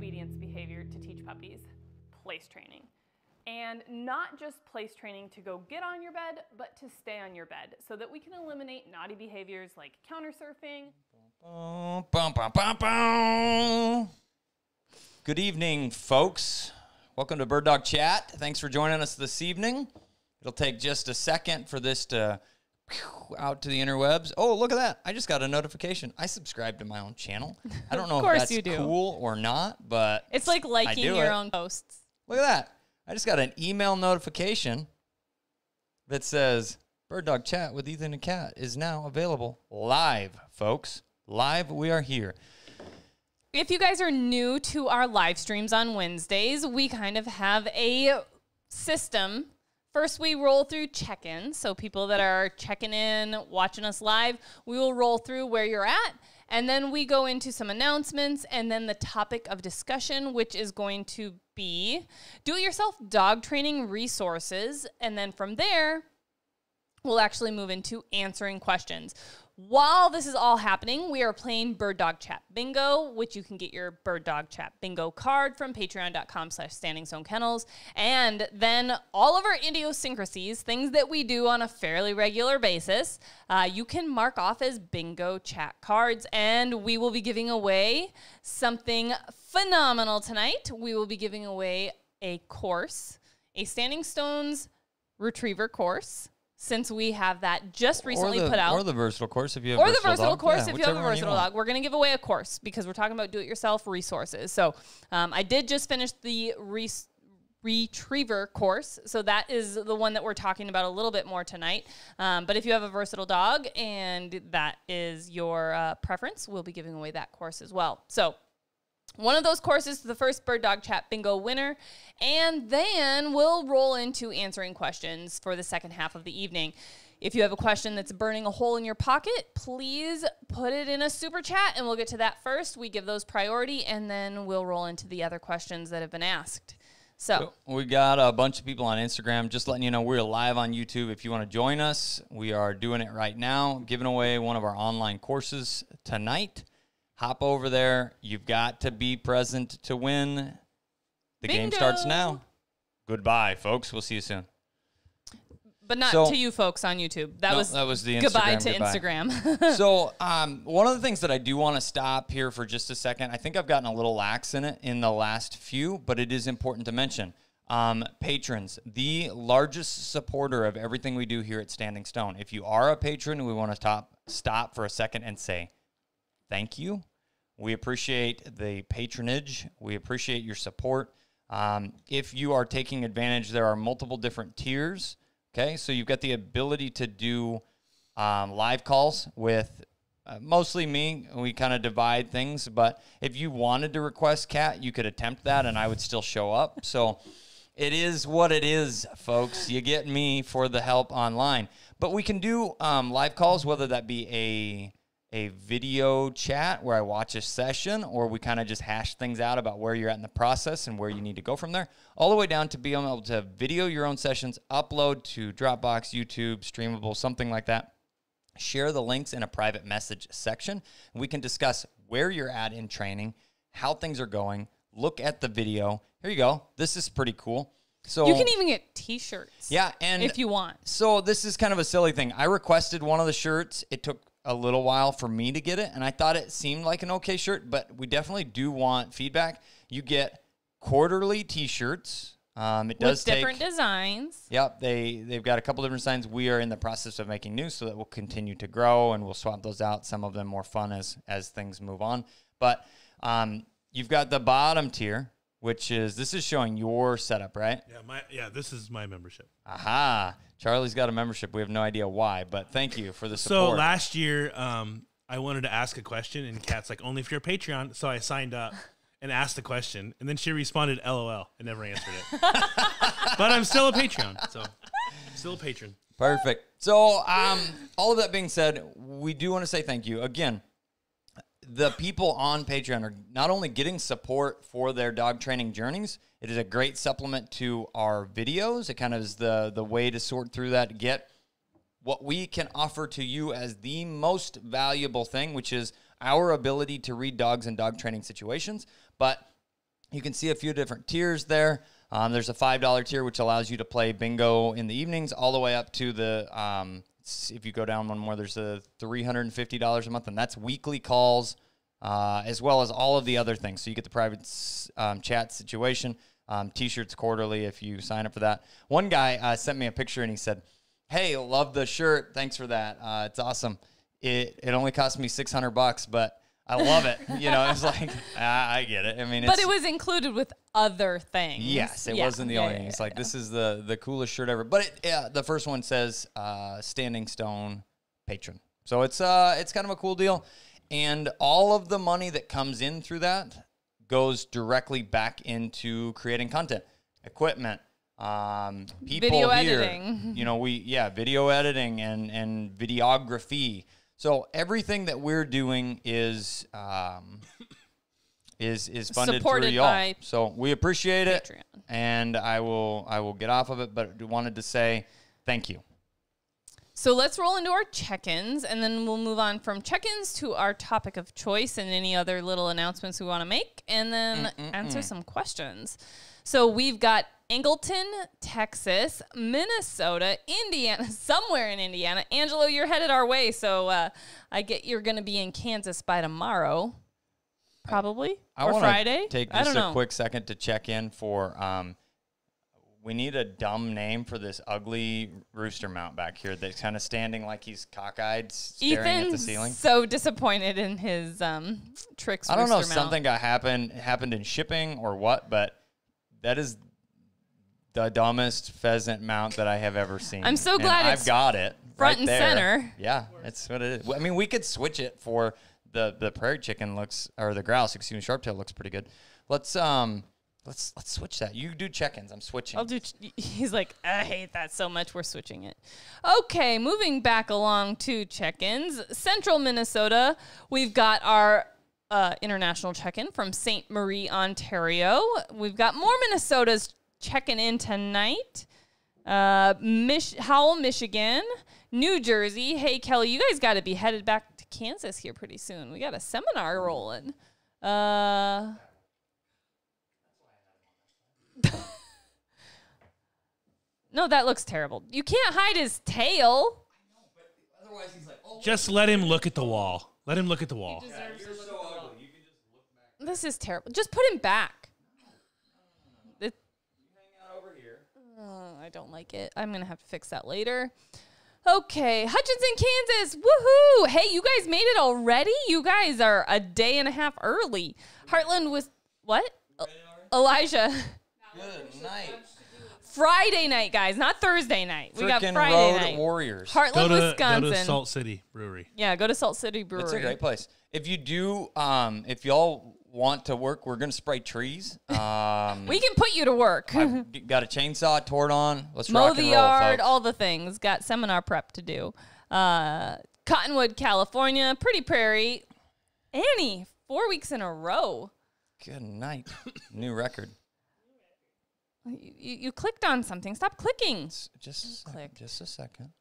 obedience behavior to teach puppies, place training. And not just place training to go get on your bed, but to stay on your bed so that we can eliminate naughty behaviors like countersurfing. Good evening, folks. Welcome to Bird Dog Chat. Thanks for joining us this evening. It'll take just a second for this to out to the interwebs. Oh, look at that. I just got a notification. I subscribe to my own channel. I don't know if that's cool or not, but it's like liking your own posts. Look at that. I just got an email notification that says Bird Dog Chat with Ethan and Kat is now available live, folks. Live, we are here. If you guys are new to our live streams on Wednesdays, we kind of have a system. First, we roll through check-ins. So people that are checking in, watching us live, we will roll through where you're at. And then we go into some announcements and then the topic of discussion, which is going to be do-it-yourself dog training resources. And then from there, we'll actually move into answering questions. While this is all happening, we are playing Bird Dog Chat Bingo, which you can get your Bird Dog Chat Bingo card from patreon.com/standingstonekennels. And then all of our idiosyncrasies, things that we do on a fairly regular basis, you can mark off as bingo chat cards. And we will be giving away something phenomenal tonight. We will be giving away a course, a Standing Stones Retriever course, since we have that just recently put out. Or the versatile course if you have a versatile dog. Or the versatile course if you have a versatile dog. We're going to give away a course because we're talking about do-it-yourself resources. So I did just finish the retriever course. So that is the one that we're talking about a little bit more tonight. But if you have a versatile dog and that is your preference, we'll be giving away that course as well. So one of those courses to the first Bird Dog Chat Bingo winner, and then we'll roll into answering questions for the second half of the evening. If you have a question that's burning a hole in your pocket, please put it in a super chat, and we'll get to that first. We give those priority, and then we'll roll into the other questions that have been asked. So we got a bunch of people on Instagram. Just letting you know, we're live on YouTube. If you want to join us, we are doing it right now, giving away one of our online courses tonight. Hop over there. You've got to be present to win. The game starts now. Goodbye, folks. We'll see you soon. But not to you folks on YouTube. That was the Instagram. Goodbye. Instagram. So one of the things that I do want to stop here for just a second, I think I've gotten a little lax in it in the last few, but it is important to mention. Patrons, the largest supporter of everything we do here at Standing Stone. If you are a patron, we want to stop for a second and say thank you. We appreciate the patronage. We appreciate your support. If you are taking advantage, there are multiple different tiers. Okay, so you've got the ability to do live calls with mostly me. We kind of divide things, but if you wanted to request Kat, you could attempt that, and I would still show up. So it is what it is, folks. You get me for the help online. But we can do live calls, whether that be a video chat where I watch a session, or we kind of just hash things out about where you're at in the process and where you need to go from there, all the way down to being able to video your own sessions, upload to Dropbox, YouTube, streamable, something like that. Share the links in a private message section. We can discuss where you're at in training, how things are going, look at the video. Here you go. This is pretty cool. So you can even get t-shirts. Yeah, and if you want. So this is kind of a silly thing. I requested one of the shirts. It took a little while for me to get it, and I thought it seemed like an okay shirt, but we definitely do want feedback. You get quarterly t-shirts. It does take different designs. Yep, they've got a couple different designs. We are in the process of making new, so that will continue to grow, and we'll swap those out. Some of them more fun as things move on. But you've got the bottom tier, which is, this is showing your setup, right? Yeah, this is my membership. Aha. Charlie's got a membership. We have no idea why, but thank you for the support. So last year, I wanted to ask a question, and Kat's like, only if you're a Patreon. So I signed up and asked the question, and then she responded, LOL, and never answered it. But I'm still a Patreon, so still a patron. Perfect. So all of that being said, we do want to say thank you. Again, the people on Patreon are not only getting support for their dog training journeys, it is a great supplement to our videos. It kind of is the way to sort through that, to get what we can offer to you as the most valuable thing, which is our ability to read dogs in dog training situations. But You can see a few different tiers there. There's a $5 tier, which allows you to play bingo in the evenings, all the way up to the, if you go down one more, there's a $350 a month, and that's weekly calls, as well as all of the other things. So you get the private chat situation, t-shirts quarterly if you sign up for that. One guy sent me a picture, and he said, hey, love the shirt. Thanks for that. It's awesome. It only cost me $600, but I love it. You know, it's like, I get it. I mean, it's, but it was included with other things. Yes, it wasn't the only thing. It's like, this is the coolest shirt ever. But it, the first one says Standing Stone Patron. So it's kind of a cool deal. And all of the money that comes in through that goes directly back into creating content, equipment, people video here. Editing. You know, video editing and videography. So everything that we're doing is funded through y'all. So we appreciate it, Patreon. And I will get off of it, but wanted to say thank you. So let's roll into our check-ins, and then we'll move on from check-ins to our topic of choice and any other little announcements we want to make, and then answer some questions. So we've got Angleton, Texas, Minnesota, Indiana, somewhere in Indiana. Angelo, you're headed our way, so I get you're going to be in Kansas by tomorrow, probably, or Friday. Take just a quick second to check in for we need a dumb name for this ugly rooster mount back here that's kind of standing like he's cockeyed, staring at the ceiling. So disappointed in his tricks. I don't know if something got happened in shipping or what, but that is the dumbest pheasant mount that I have ever seen. I'm so glad I've got it front and center. Yeah, that's what it is. I mean, we could switch it for the prairie chicken looks, or the grouse, excuse me, sharp tail looks pretty good. Let's switch that. You do check-ins. I'm switching. I'll do. He's like, I hate that so much. We're switching it. Okay, moving back along to check-ins. Central Minnesota. We've got our international check-in from St. Marie, Ontario. We've got more Minnesotas checking in tonight. Howell, Michigan, New Jersey. Hey, Kelly, you guys got to be headed back to Kansas here pretty soon. We got a seminar rolling. No, that looks terrible. You can't hide his tail. I know, but otherwise he's like, oh, just let him look at the wall. Let him look at the wall. Yeah, you're so ugly. You can just look back. This is terrible. Just put him back. No. You hang out over here. I don't like it. I'm going to have to fix that later. Okay. Hutchinson, Kansas. Woohoo. Hey, you guys made it already? You guys are a day and a half early. Heartland was what? Elijah. Good night. Friday night, guys, not Thursday night. Frickin we got Friday road night. Warriors. Heartland, Wisconsin. Go to Salt City Brewery. Yeah, go to Salt City Brewery. It's a great place. If you do, if y'all want to work, we're going to spray trees. We can put you to work. I've got a chainsaw, torn on. Let's rock and roll, folks. All the things. Got seminar prep to do. Cottonwood, California, Pretty Prairie. Annie, 4 weeks in a row. Good night. New record. You clicked on something. Stop clicking. Just a second.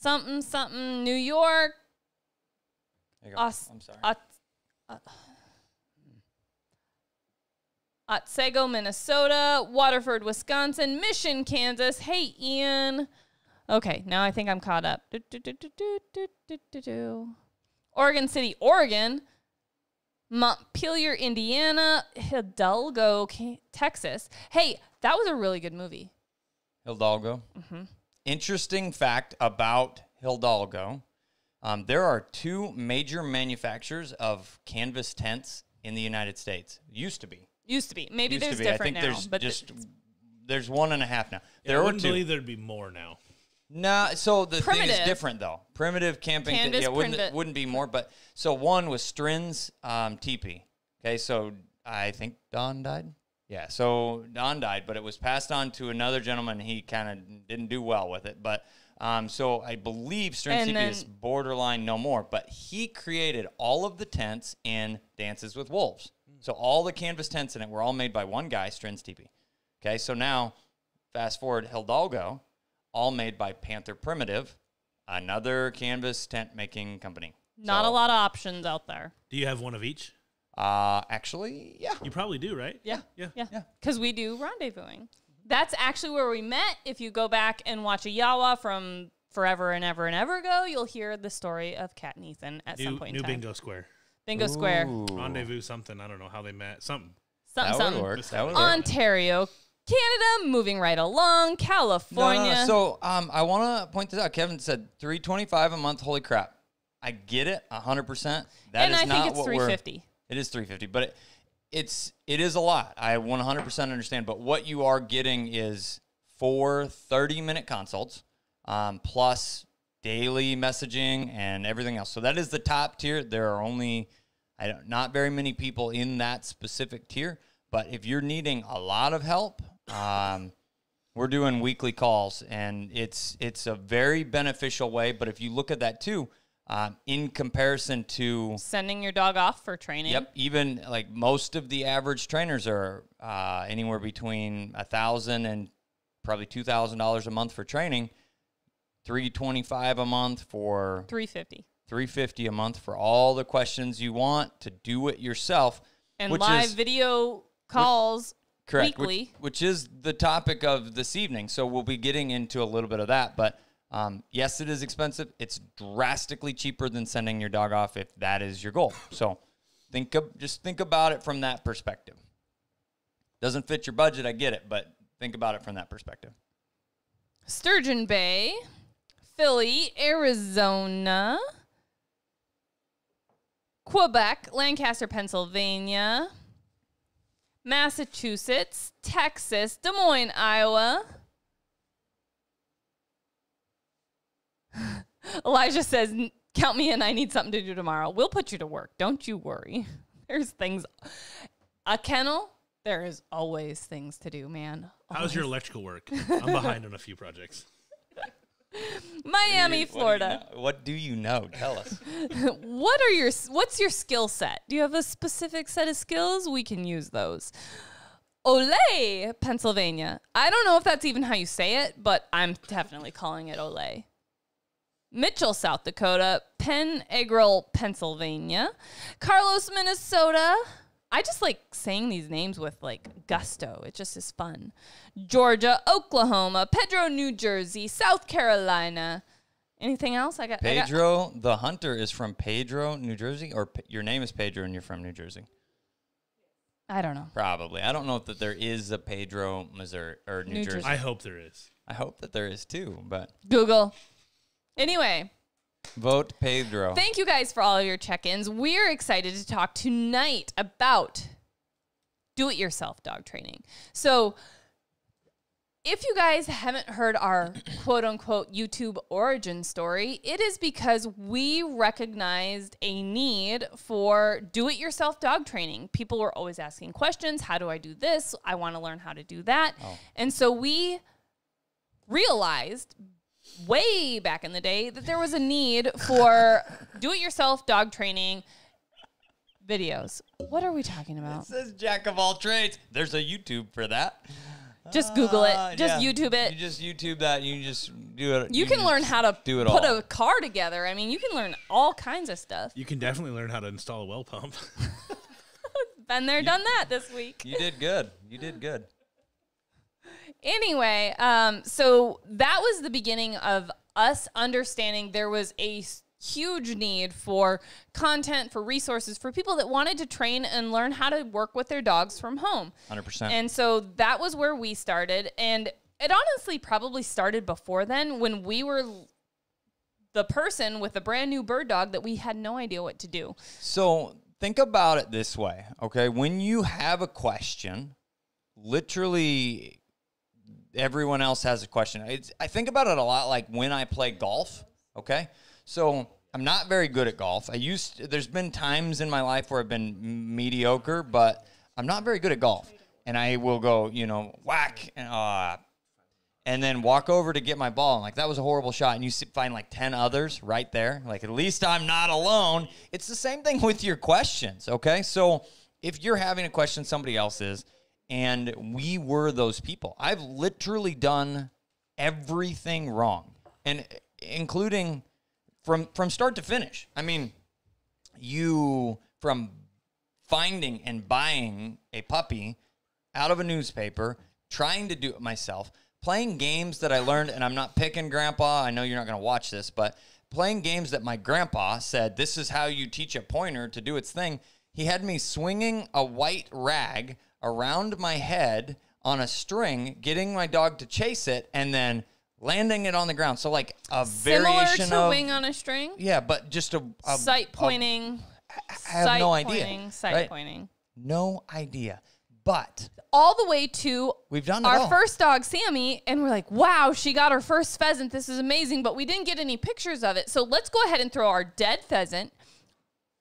Something. New York. There you go. I'm sorry. Otsego, Minnesota. Waterford, Wisconsin. Mission, Kansas. Hey, Ian. Okay, now I think I'm caught up. Oregon City, Oregon. Montpelier, Indiana, Hidalgo, Texas. Hey, that was a really good movie. Hidalgo. Interesting fact about Hidalgo. There are two major manufacturers of canvas tents in the United States. Used to be. Maybe there's different now. I think there's one and a half now. There were two. I wouldn't believe there'd be more now. Nah, so the thing is different, though. Primitive camping, wouldn't be more, but so one was Strind's Tipi. Okay, so I think Don died. Yeah, so Don died, but it was passed on to another gentleman. He kind of didn't do well with it, but so I believe Strind's Tipi is borderline no more, but he created all of the tents in Dances with Wolves. So all the canvas tents in it were all made by one guy, Strind's Tipi. Okay, so now fast forward Hidalgo. All made by Panther Primitive, another canvas tent making company. Not a lot of options out there. Do you have one of each? Actually, yeah. You probably do, right? Yeah. Yeah. Yeah. Because we do rendezvousing. That's actually where we met. If you go back and watch a Yawa from forever and ever ago, you'll hear the story of Kat and Ethan at some point in time. New Bingo Square. Bingo Ooh. Square. Rendezvous something. I don't know how they met. Something. Something, that something. Would work. That would Ontario, work. Canada, moving right along. California. No, no, no. So I want to point this out. Kevin said $325 a month. Holy crap. I get it $100%. That is not what we're... And I think it's $350. It is $350, but it is a lot. I 100% understand, but what you are getting is 4 30-minute consults, plus daily messaging and everything else. So that is the top tier. There are only not very many people in that specific tier, but if you're needing a lot of help, we're doing weekly calls, and it's a very beneficial way. But if you look at that too, in comparison to sending your dog off for training. Yep. Even like most of the average trainers are anywhere between $1,000 and probably $2,000 a month for training. $325 a month for $350. $350 a month for all the questions you want to do it yourself. And video calls weekly. Which is the topic of this evening. So we'll be getting into a little bit of that, but yes, it is expensive. It's drastically cheaper than sending your dog off if that is your goal. So just think about it from that perspective. Doesn't fit your budget, I get it, but think about it from that perspective. Sturgeon Bay, Philly, Arizona, Quebec, Lancaster, Pennsylvania, Massachusetts, Texas, Des Moines, Iowa. Elijah says, count me in. I need something to do tomorrow. We'll put you to work. Don't you worry. There's things. A kennel, there is always things to do, man. Always. How's your electrical work? I'm behind on a few projects. Miami, Florida. What do you know? Tell us. What's your skill set? Do you have a specific set of skills? We can use those. Olay, Pennsylvania. I don't know if that's even how you say it, but I'm definitely calling it Olay. Mitchell, South Dakota, Penn Agrel, Pennsylvania, Carlos, Minnesota. I just like saying these names with like gusto. It just is fun. Georgia, Oklahoma, Pedro, New Jersey, South Carolina. Anything else? I got Pedro. The Hunter is from Pedro, New Jersey, or your name is Pedro and you're from New Jersey. I don't know. Probably. I don't know if that there is a Pedro, Missouri, or New Jersey. I hope there is. I hope that there is too, but Google. Anyway. Vote Pedro. Thank you guys for all of your check-ins. We're excited to talk tonight about do-it-yourself dog training. So if you guys haven't heard our quote-unquote YouTube origin story, it is because we recognized a need for do-it-yourself dog training. People were always asking questions. How do I do this? I want to learn how to do that. Oh. And so we realized way back in the day that there was a need for do-it-yourself dog training videos. What are we talking about? It says jack of all trades. There's a YouTube for that. Just Google it. Just YouTube it. You just YouTube that. You just do it. You can learn how to do it all. Put a car together. I mean, you can learn all kinds of stuff. You can definitely learn how to install a well pump. Been there, done that this week. You did good. You did good. Anyway, so that was the beginning of us understanding there was a huge need for content, for resources, for people that wanted to train and learn how to work with their dogs from home. 100%. And so that was where we started. And it honestly probably started before then when we were the person with a brand new bird dog that we had no idea what to do. So think about it this way, okay? When you have a question, literally... everyone else has a question. I think about it a lot like when I play golf, okay? So I'm not very good at golf. There's been times in my life where I've been mediocre, but I'm not very good at golf. And I will go, you know, whack, and then walk over to get my ball. And like, that was a horrible shot. And you find like 10 others right there. Like, at least I'm not alone. It's the same thing with your questions, okay? So if you're having a question, somebody else is. And we were those people. I've literally done everything wrong, and including from start to finish. I mean, from finding and buying a puppy out of a newspaper, trying to do it myself, playing games that I learned, and I'm not picking Grandpa, I know you're not going to watch this, but playing games that my grandpa said, this is how you teach a pointer to do its thing. He had me swinging a white rag around my head on a string, getting my dog to chase it, and then landing it on the ground. So like a variation of wing on a string. Yeah, but just a sight pointing. I have no idea. Sight pointing. No idea. But all the way to our first dog, Sammy, and we're like, wow, she got her first pheasant. This is amazing, but we didn't get any pictures of it. So let's go ahead and throw our dead pheasant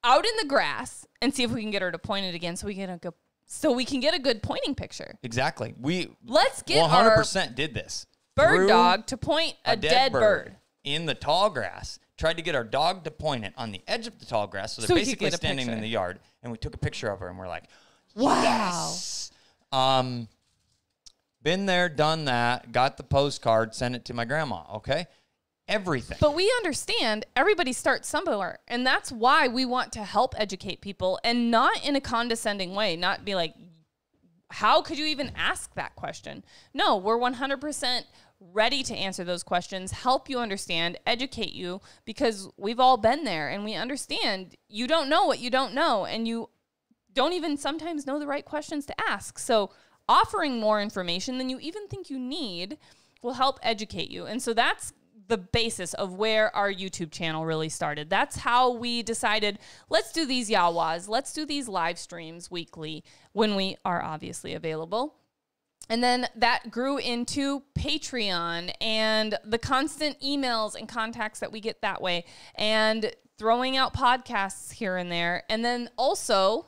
out in the grass and see if we can get her to point it again, so we can go. So we can get a good pointing picture. Exactly. Let's get 100% did this. Bird dog to point a dead bird in the tall grass. Tried to get our dog to point it on the edge of the tall grass, so they're basically standing in the yard. And we took a picture of her, and we're like, "Wow!" Yes. Been there, done that. Got the postcard, sent it to my grandma. Okay. Everything. But we understand everybody starts somewhere, and that's why we want to help educate people, and not in a condescending way, not be like, how could you even ask that question? No, we're 100% ready to answer those questions, help you understand, educate you, because we've all been there, and we understand you don't know what you don't know, and you don't even sometimes know the right questions to ask. So offering more information than you even think you need will help educate you. And so that's the basis of where our YouTube channel really started. That's how we decided, let's do these Yawas, let's do these live streams weekly when we are obviously available. And then that grew into Patreon and the constant emails and contacts that we get that way, and throwing out podcasts here and there. And then also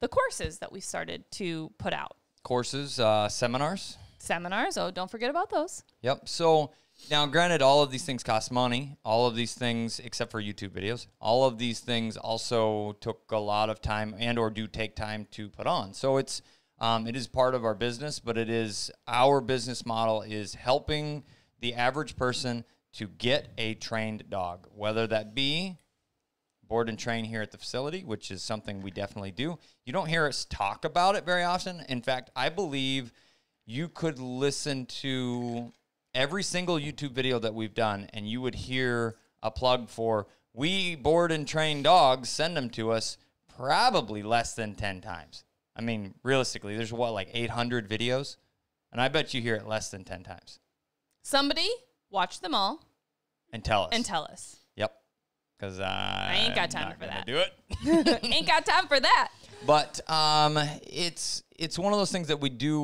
the courses that we started to put out. Courses, seminars. Seminars, oh, don't forget about those. Yep, so... Now, granted, all of these things cost money. All of these things, except for YouTube videos, all of these things also took a lot of time and or do take time to put on. So it's, it is part of our business, but it is, our business model is helping the average person to get a trained dog, whether that be board and train here at the facility, which is something we definitely do. You don't hear us talk about it very often. In fact, I believe you could listen to... every single YouTube video that we've done, and you would hear a plug for, we board and train dogs, send them to us, probably less than 10 times. I mean, realistically, there's what, like 800 videos? And I bet you hear it less than 10 times. Somebody watch them all. And tell us. And tell us. Yep. Because I ain't got time for that. Do it. Ain't got time for that. But it's one of those things that we do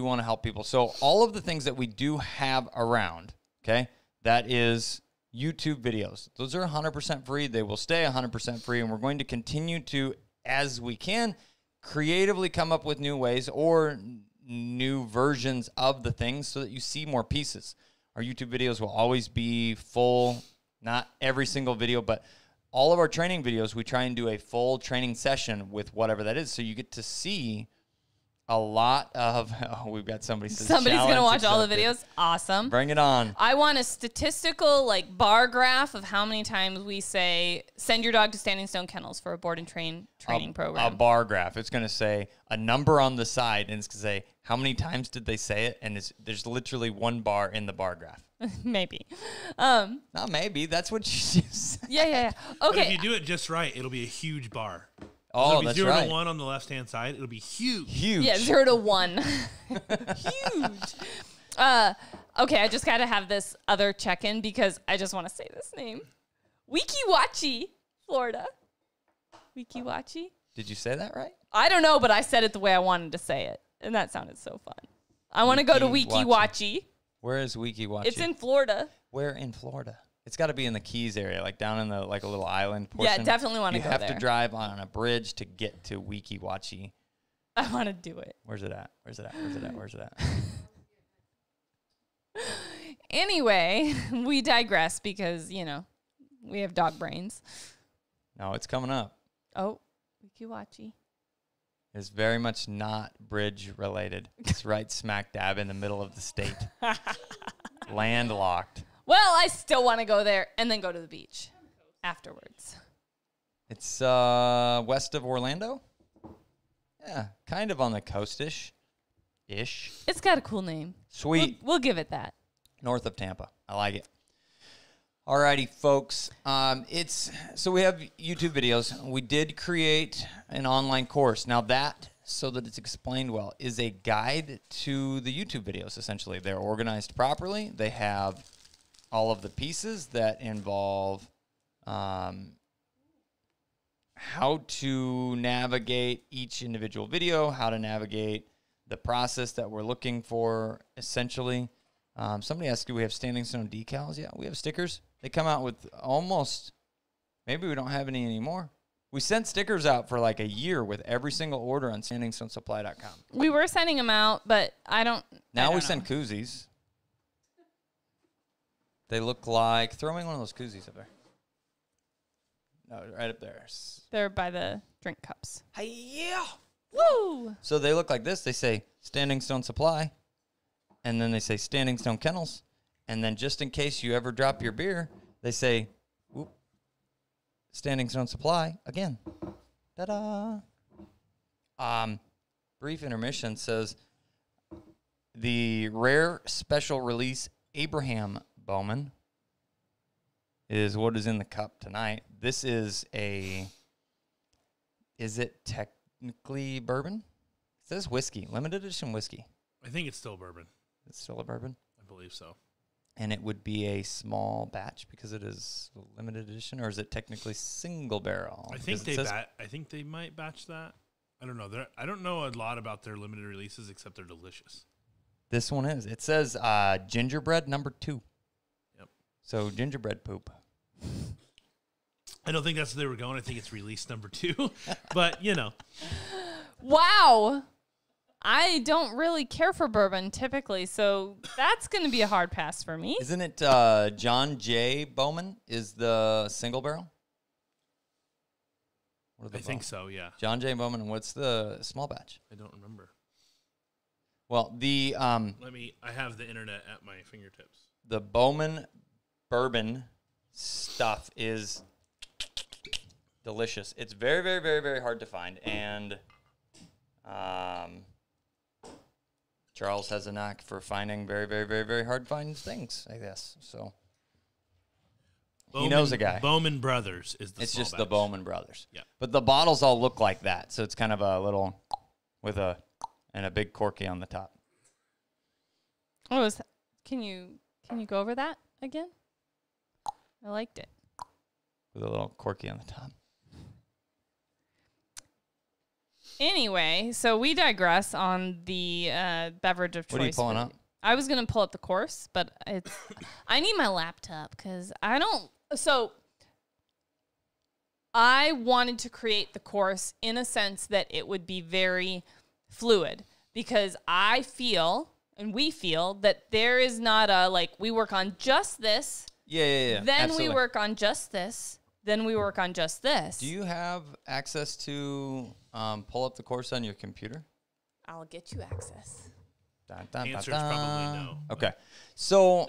want to help people. So all of the things that we do have around, okay, that is YouTube videos. Those are 100% free. They will stay 100% free, and we're going to continue to, as we can, creatively come up with new ways or new versions of the things so that you see more pieces. Our YouTube videos will always be full, not every single video, but... all of our training videos, we try and do a full training session with whatever that is. So you get to see a lot of, oh, we've got somebody. Somebody's going to watch all the videos. Awesome. Bring it on. I want a statistical like bar graph of how many times we say, send your dog to Standing Stone Kennels for a board and train training program. A bar graph. It's going to say a number on the side, and it's going to say, how many times did they say it? And there's literally one bar in the bar graph. Maybe. Not maybe. That's what you just said. Yeah. Okay. But if you do it just right, it'll be a huge bar. Oh, it'll be that's right. 0 to 1 on the left-hand side. It'll be huge. Huge. Yeah, 0 to 1. Huge. Okay, I just got to have this other check-in because I just want to say this name. Weekiwachi, Florida. Weekiwachi. Did you say that right? I don't know, but I said it the way I wanted to say it, and that sounded so fun. I want to go to Weekiwachi. Where is Weekiwachi? It's in Florida. Where in Florida? It's got to be in the Keys area, like down in the like a little island portion. Yeah, definitely want to go there. You have to drive on a bridge to get to Weekiwachi. I want to do it. Where's it at? Where's it at? Where's it at? Where's it at? Anyway, we digress because, you know, we have dog brains. No, it's coming up. Oh, Weekiwachi. It's very much not bridge related. It's right smack dab in the middle of the state. Landlocked. Well, I still want to go there and then go to the beach afterwards. It's west of Orlando. Yeah, kind of on the coast-ish. It's got a cool name. Sweet. We'll give it that. North of Tampa. I like it. Alrighty, folks. So we have YouTube videos. We did create an online course. Now that, so that it's explained well, is a guide to the YouTube videos, essentially. They're organized properly. They have all of the pieces that involve how to navigate each individual video, how to navigate the process that we're looking for, essentially. Somebody asked, do we have Standing Stone decals? Yeah, we have stickers. They come out with almost, maybe we don't have any anymore. We sent stickers out for like a year with every single order on standingstonesupply.com. We were sending them out, but Now we send koozies. They look like, throw me one of those koozies up there. No, right up there. They're by the drink cups. Hey, yeah. Woo! So they look like this. They say Standing Stone Supply. And then they say Standing Stone Kennels. And then just in case you ever drop your beer, they say whoop, Standing Stone Supply again. Ta-da. Brief intermission says the rare special release Abraham Bowman is what is in the cup tonight. This is a, is it technically bourbon? It says whiskey, limited edition whiskey. I think it's still bourbon. It's still a bourbon? I believe so. And it would be a small batch because it is limited edition, or is it technically single barrel? I think they might batch that. I don't know. I don't know a lot about their limited releases except they're delicious. This one is. It says gingerbread #2. Yep. So gingerbread poop. I don't think that's where they were going. I think it's release #2. But, you know. Wow. I don't really care for bourbon typically, so that's going to be a hard pass for me. Isn't it John J. Bowman is the single barrel? What are the think so, yeah. John J. Bowman, and what's the small batch? I don't remember. Well, the... I have the internet at my fingertips. The Bowman bourbon stuff is delicious. It's very, very, very, very hard to find, and... Charles has a knack for finding very, very, very, very hard to find things, I guess. So Bowman, he knows a guy. Bowman Brothers is the It's just batch. The Bowman Brothers. Yeah. But the bottles all look like that. So it's kind of a little with a big corky on the top. What was that? Can you go over that again? I liked it. With a little corky on the top. Anyway, so we digress on the beverage of choice. What are you pulling up? I was going to pull up the course, but it's. I need my laptop because I don't. So I wanted to create the course in a sense that it would be very fluid because I feel and we feel that there is not a like we work on just this. Yeah, yeah, yeah. Then absolutely. We work on just this. Then we work on just this. Do you have access to pull up the course on your computer? I'll get you access. Dun, dun, the answer is probably no. Okay. So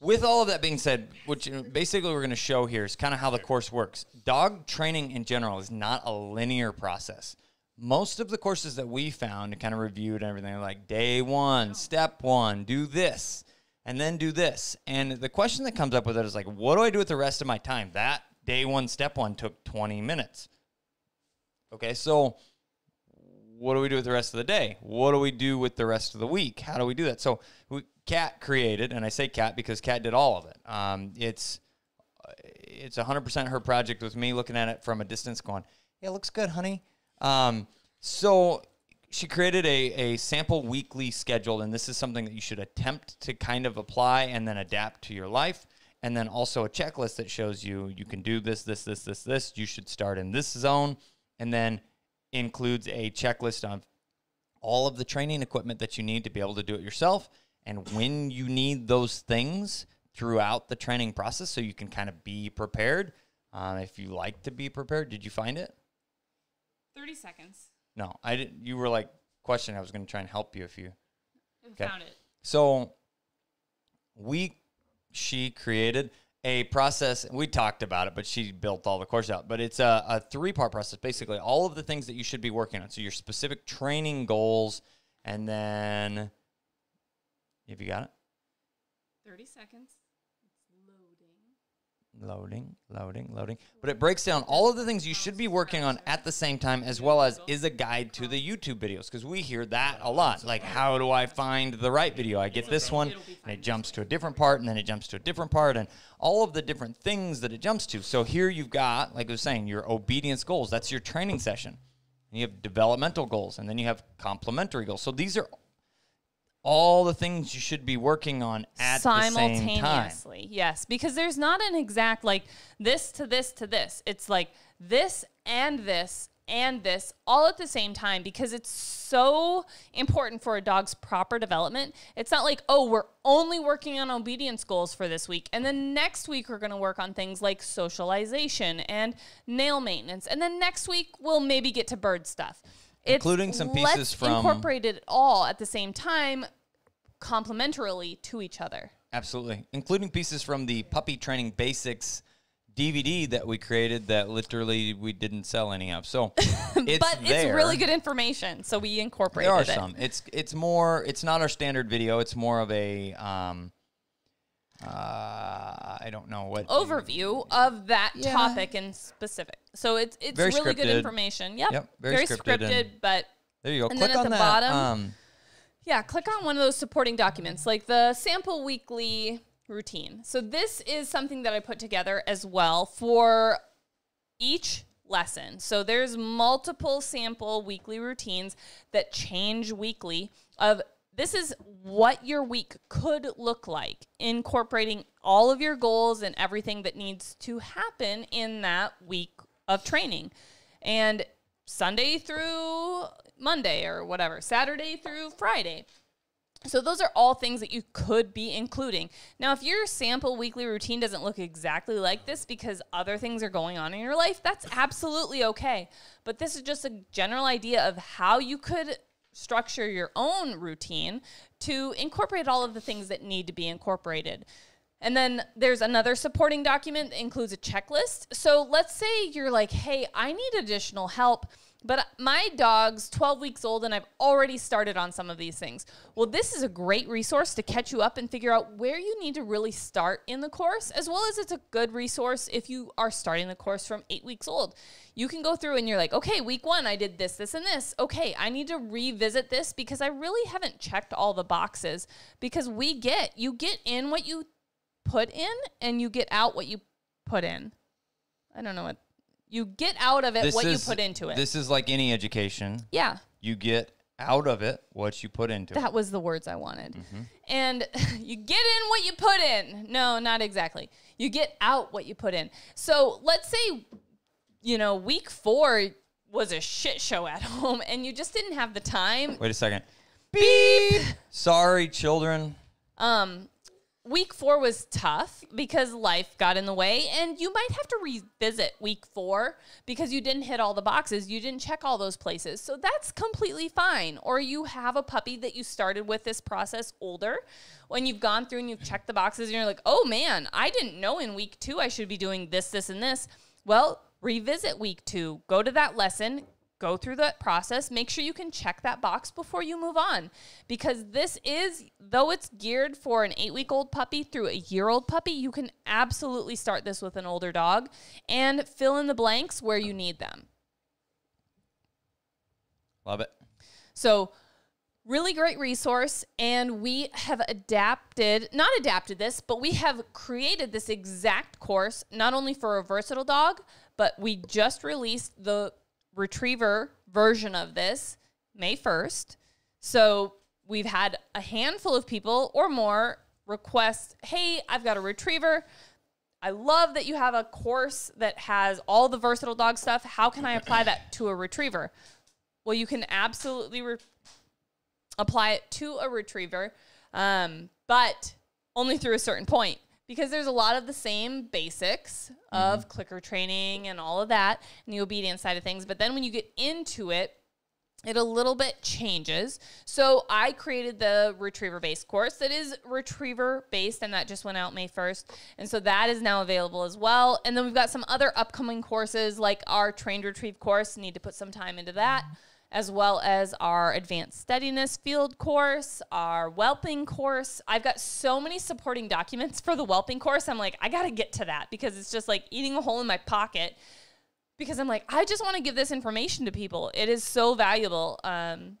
with all of that being said, which basically we're going to show here is kind of how the course works. Dog training in general is not a linear process. Most of the courses that we found and kind of reviewed and everything are like day 1, step 1, do this, and then do this. And the question that comes up with it is like, what do I do with the rest of my time? That day 1, step 1 took 20 minutes. Okay, so what do we do with the rest of the day? What do we do with the rest of the week? How do we do that? So Kat created, and I say Kat because Kat did all of it. It's 100% her project with me looking at it from a distance going, yeah, it looks good, honey. So she created a sample weekly schedule, and this is something that you should attempt to kind of apply and then adapt to your life. And then also a checklist that shows you can do this, this, this, this, this. You should start in this zone. And then includes a checklist on all of the training equipment that you need to be able to do it yourself and when you need those things throughout the training process so you can kind of be prepared. If you like to be prepared, did you find it? 30 seconds. No, I didn't. You were like questioning. I was going to try and help you if you found it. So she created a process, and we talked about it, but she built all the course out, but it's a three-part process, basically. All of the things that you should be working on. So your specific training goals, and then, have you got it? 30 seconds. It's loading. Loading. But it breaks down all of the things you should be working on at the same time, as well as is a guide to the YouTube videos, because we hear that a lot. Like, how do I find the right video? I get this one, and it jumps to a different part, and then it jumps to a different part, and all of the different things that it jumps to. So here you've got, like I was saying, your obedience goals. That's your training session. And you have developmental goals, and then you have complementary goals. So these are all the things you should be working on at simultaneously, the same time. Yes, because there's not an exact, like, this to this to this. It's like this and this and this all at the same time, because it's so important for a dog's proper development. It's not like, oh, we're only working on obedience goals for this week, and then next week we're going to work on things like socialization and nail maintenance, and then next week we'll maybe get to bird stuff. Including some pieces from... incorporate it all at the same time, complementarily to each other. Absolutely. Including pieces from the Puppy Training Basics DVD that we created that literally we didn't sell any of. So it's But it's really good information, so we incorporated it. There are some. It's more... It's not our standard video. It's more of a... I don't know what overview of that topic in specific. So it's really good information. Yep, very scripted. But there you go. Click on the bottom. Yeah, click on one of those supporting documents, like the sample weekly routine. So this is something that I put together as well for each lesson. So there's multiple sample weekly routines that change weekly. Of this is what your week could look like, incorporating all of your goals and everything that needs to happen in that week of training. And Sunday through Monday or whatever, Saturday through Friday. So those are all things that you could be including. Now, if your sample weekly routine doesn't look exactly like this because other things are going on in your life, that's absolutely okay. But this is just a general idea of how you could structure your own routine to incorporate all of the things that need to be incorporated. And then there's another supporting document that includes a checklist. So let's say you're like, hey, I need additional help, but my dog's 12 weeks old and I've already started on some of these things. Well, this is a great resource to catch you up and figure out where you need to really start in the course, as well as it's a good resource if you are starting the course from 8 weeks old. You can go through and you're like, okay, week one, I did this, this, and this. Okay, I need to revisit this because I really haven't checked all the boxes, because you get in what you put in and you get out what you put in. I don't know what. You get out of it what you put into it. This is like any education. Yeah. You get out of it what you put into it. That was the words I wanted. Mm-hmm. And you get in what you put in. No, not exactly. You get out what you put in. So let's say, you know, week four was a shit show at home and you just didn't have the time. Wait a second. Beep. Sorry, children. Week four was tough because life got in the way, and you might have to revisit week four because you didn't hit all the boxes. You didn't check all those places. So that's completely fine. Or you have a puppy that you started with this process older, when you've gone through and you've checked the boxes and you're like, oh man, I didn't know in week two I should be doing this, this, and this. Well, revisit week two, go to that lesson, go through that process, make sure you can check that box before you move on. Because this is, though it's geared for an 8-week-old puppy through a year-old puppy, you can absolutely start this with an older dog and fill in the blanks where you need them. Love it. So really great resource, and we have we have created this exact course, not only for a versatile dog, but we just released the retriever version of this May 1st. So we've had a handful of people or more request, hey, I've got a retriever. I love that you have a course that has all the versatile dog stuff. How can I apply that to a retriever? Well, you can absolutely apply it to a retriever, but only through a certain point. Because there's a lot of the same basics of clicker training and all of that and the obedience side of things. But then when you get into it, It a little bit changes. So I created the retriever-based course that is retriever-based, and that just went out May 1st. And so that is now available as well. And then we've got some other upcoming courses like our trained retrieve course. Need to put some time into that, as well as our advanced steadiness field course, our whelping course. I've got so many supporting documents for the whelping course. I'm like, I got to get to that because it's just like eating a hole in my pocket. Because I'm like, I just want to give this information to people. It is so valuable. And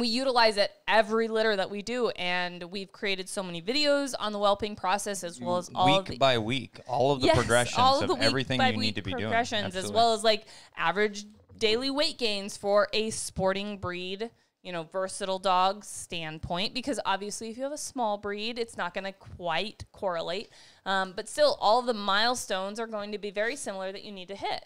we utilize it every litter that we do. And we've created so many videos on the whelping process, as well as all week by week, all of the progressions of everything you need to be doing. Progressions, as well as like average daily weight gains for a sporting breed, you know, versatile dog standpoint, because obviously if you have a small breed, it's not going to quite correlate. But still, all the milestones are going to be very similar that you need to hit.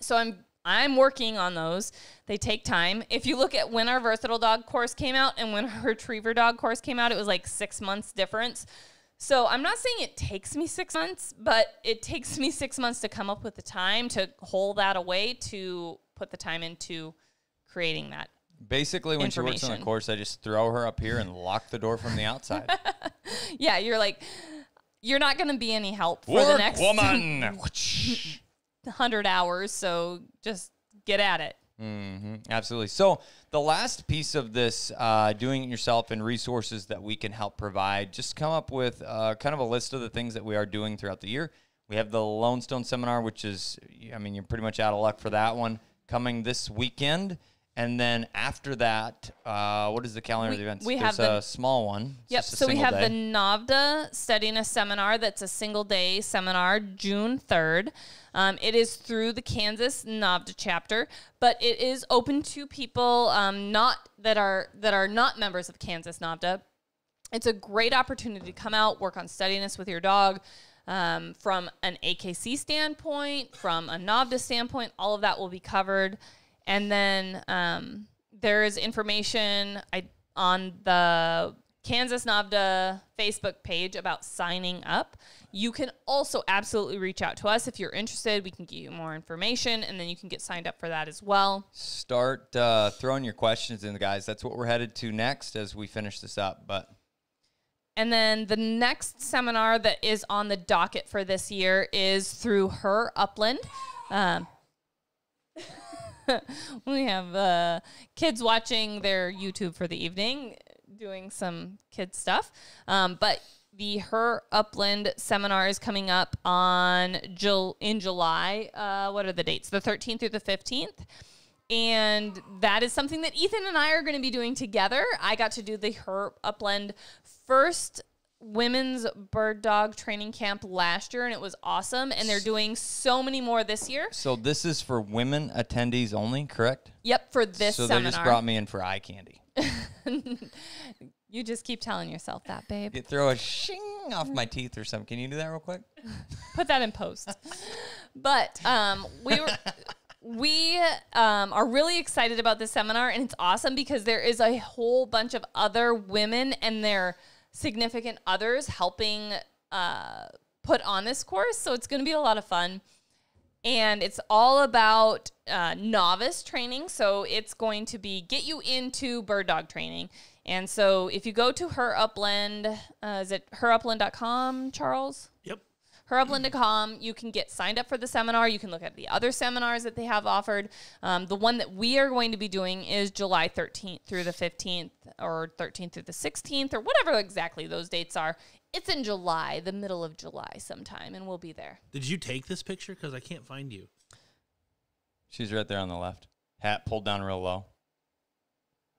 So I'm working on those. They take time. If you look at when our versatile dog course came out and when our retriever dog course came out, it was like 6 months difference. So I'm not saying it takes me 6 months, but it takes me 6 months to come up with the time to hold that away, to put the time into creating that. Basically, when she works on the course, I just throw her up here and lock the door from the outside. Yeah, you're like, you're not going to be any help for the next woman. 100 hours, so just get at it. Mm-hmm, absolutely. So the last piece of this, doing it yourself and resources that we can help provide, just come up with kind of a list of the things that we are doing throughout the year. We have the Lone Stone Seminar, which is, I mean, you're pretty much out of luck for that one, coming this weekend. And then after that, what is the calendar of the events? There's a small one. Yep, so we have the NAVHDA Steadiness Seminar. That's a single-day seminar, June 3rd. It is through the Kansas NAVHDA chapter, but it is open to people that are not members of Kansas NAVHDA. It's a great opportunity to come out, work on steadiness with your dog, from an AKC standpoint, from a NAVHDA standpoint. All of that will be covered. And then there is information on the Kansas NAVHDA Facebook page about signing up. You can also absolutely reach out to us if you're interested. We can get you more information, and then you can get signed up for that as well. Start throwing your questions in, guys. That's what we're headed to next as we finish this up. And then the next seminar that is on the docket for this year is through Her Upland. We have kids watching their YouTube for the evening, doing some kid stuff. But the Her Upland Seminar is coming up in July. What are the dates? The 13th through the 15th. And that is something that Ethan and I are going to be doing together. I got to do the Her Upland first women's bird dog training camp last year, and it was awesome, and they're doing so many more this year. So this is for women attendees only, correct? Yep, for this seminar. So they just brought me in for eye candy. You just keep telling yourself that, babe. You throw a shing off my teeth or something. Can you do that real quick? Put that in post. But we are really excited about this seminar, and it's awesome because there is a whole bunch of other women and their significant others helping put on this course. So it's going to be a lot of fun. And it's all about novice training. So it's going to be get you into bird dog training. And so if you go to Her Upland, is it herupland.com, Charles? Yep. Herupland.com, you can get signed up for the seminar. You can look at the other seminars that they have offered. The one that we are going to be doing is July 13th through the 15th, or 13th through the 16th, or whatever exactly those dates are. It's in July, the middle of July sometime, and we'll be there. Did you take this picture? Because I can't find you. She's right there on the left. Hat pulled down real low.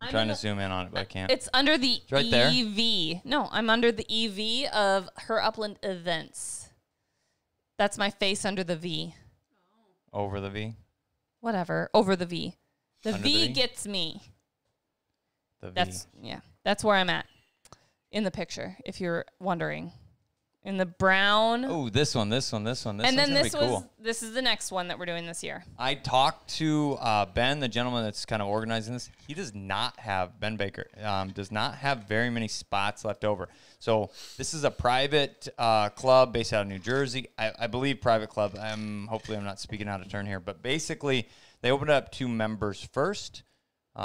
I'm trying to zoom in on it, but I can't. It's under the EV. Right there. No, I'm under the EV of Her Upland Events. That's my face under the V. Over the V? Whatever. Over the V. The V gets me. The V. That's where I'm at in the picture, if you're wondering. In the brown. Oh, this one. And then this is the next one that we're doing this year. I talked to Ben, the gentleman that's kind of organizing this. He does not have, Ben Baker, does not have very many spots left over. So this is a private club based out of New Jersey. I believe private club. Hopefully I'm not speaking out of turn here. But basically They opened up to members first. So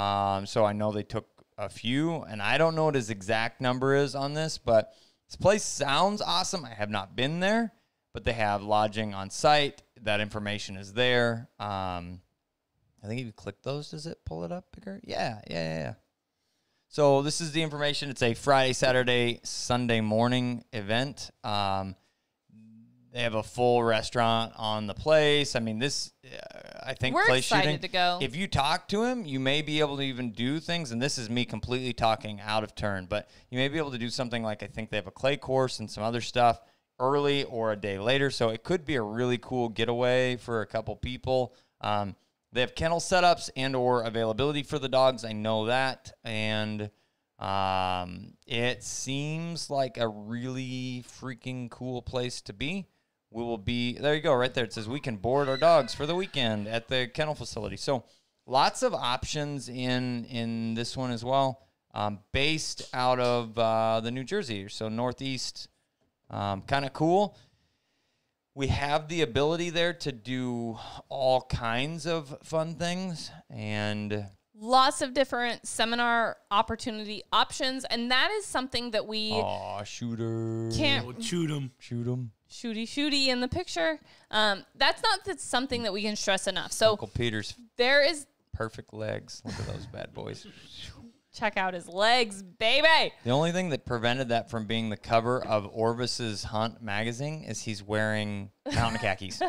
I know they took a few, and I don't know what his exact number is on this, but this place sounds awesome. I have not been there, but they have lodging on site. That information is there. I think if you click those, does it pull it up bigger? Yeah. So this is the information. It's a Friday, Saturday, Sunday morning event. They have a full restaurant on the place. I mean, this, I think, we're place excited shooting, to go. If you talk to him, you may be able to even do things. And this is me completely talking out of turn, but you may be able to do something like, I think they have a clay course and some other stuff early or a day later. So it could be a really cool getaway for a couple people. They have kennel setups and or availability for the dogs. I know that. And it seems like a really freaking cool place to be. We will be, there you go, right there. It says we can board our dogs for the weekend at the kennel facility. So lots of options in this one as well, based out of the New Jersey, so Northeast, kind of cool. We have the ability there to do all kinds of fun things and lots of different seminar opportunity options, and that is something that we shooty in the picture. That's not something that we can stress enough. So Uncle Peter's there is perfect legs. Look at those bad boys. Check out his legs, baby. The only thing that prevented that from being the cover of Orvis's Hunt magazine is he's wearing mountain khakis.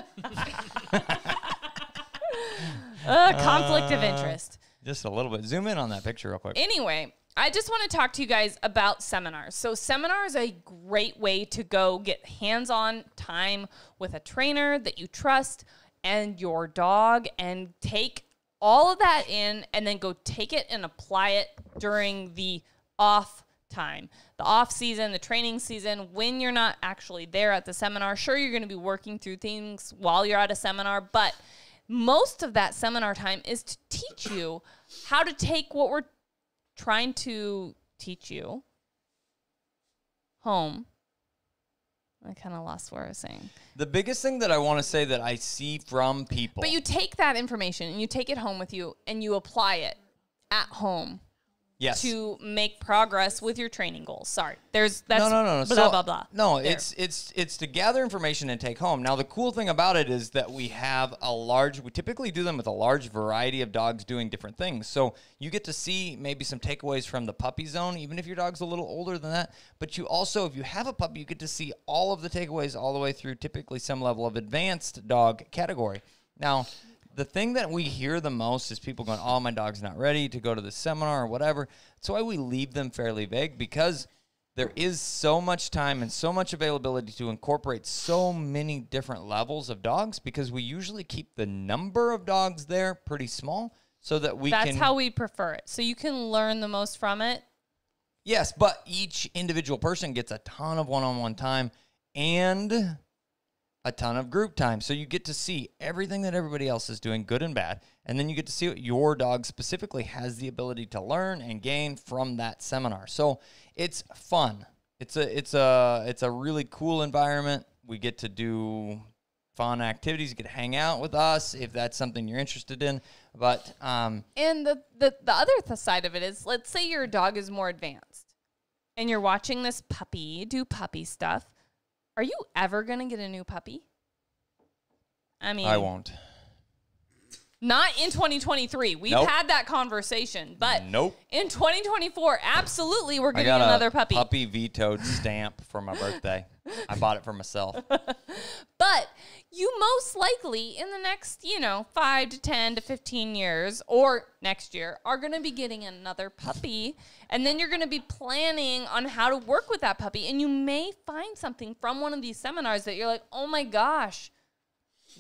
Conflict of interest. Just a little bit. Zoom in on that picture real quick. Anyway, I just want to talk to you guys about seminars. So seminar is a great way to go get hands-on time with a trainer that you trust and your dog, and take all of that in and then go take it and apply it during the off time, the off season, the training season, when you're not actually there at the seminar. Sure, you're going to be working through things while you're at a seminar, but most of that seminar time is to teach you how to take what we're trying to teach you home. I kind of lost where I was saying. The biggest thing that I want to say that I see from people. But you take that information and you take it home with you and you apply it at home. Yes. To make progress with your training goals. Sorry. It's to gather information and take home. Now, the cool thing about it is that we have a large, we typically do them with a large variety of dogs doing different things. So you get to see maybe some takeaways from the puppy zone, even if your dog's a little older than that. But you also, if you have a puppy, you get to see all of the takeaways all the way through typically some level of advanced dog category. Now, the thing that we hear the most is people going, oh, my dog's not ready to go to the seminar or whatever. That's why we leave them fairly vague, because there is so much time and so much availability to incorporate so many different levels of dogs, because we usually keep the number of dogs there pretty small so that we can... That's how we prefer it. So you can learn the most from it. Yes, but each individual person gets a ton of one-on-one time and a ton of group time. So you get to see everything that everybody else is doing, good and bad, and then you get to see what your dog specifically has the ability to learn and gain from that seminar. So it's fun. It's a really cool environment. We get to do fun activities. You could hang out with us if that's something you're interested in. But and the other side of it is, let's say your dog is more advanced and you're watching this puppy do puppy stuff. Are you ever going to get a new puppy? I mean, I won't. Not in 2023. We've had that conversation, but in 2024, absolutely, we're getting another puppy. I got a puppy vetoed stamp for my birthday. I bought it for myself. But you most likely in the next, 5 to 10 to 15 years or next year are going to be getting another puppy. And then you're going to be planning on how to work with that puppy. And you may find something from one of these seminars that you're like, oh my gosh,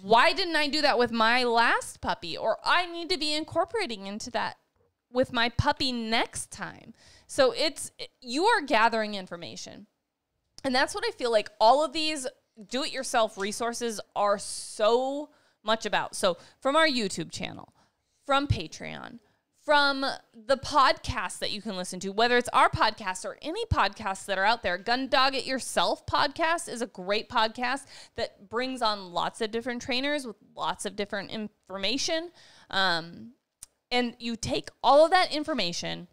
why didn't I do that with my last puppy? Or I need to be incorporating into that with my puppy next time. So you are gathering information. And that's what I feel like all of these do-it-yourself resources are so much about. So from our YouTube channel, from Patreon, from the podcast that you can listen to, whether it's our podcast or any podcasts that are out there. Gun Dog It Yourself podcast is a great podcast that brings on lots of different trainers with lots of different information. And you take all of that information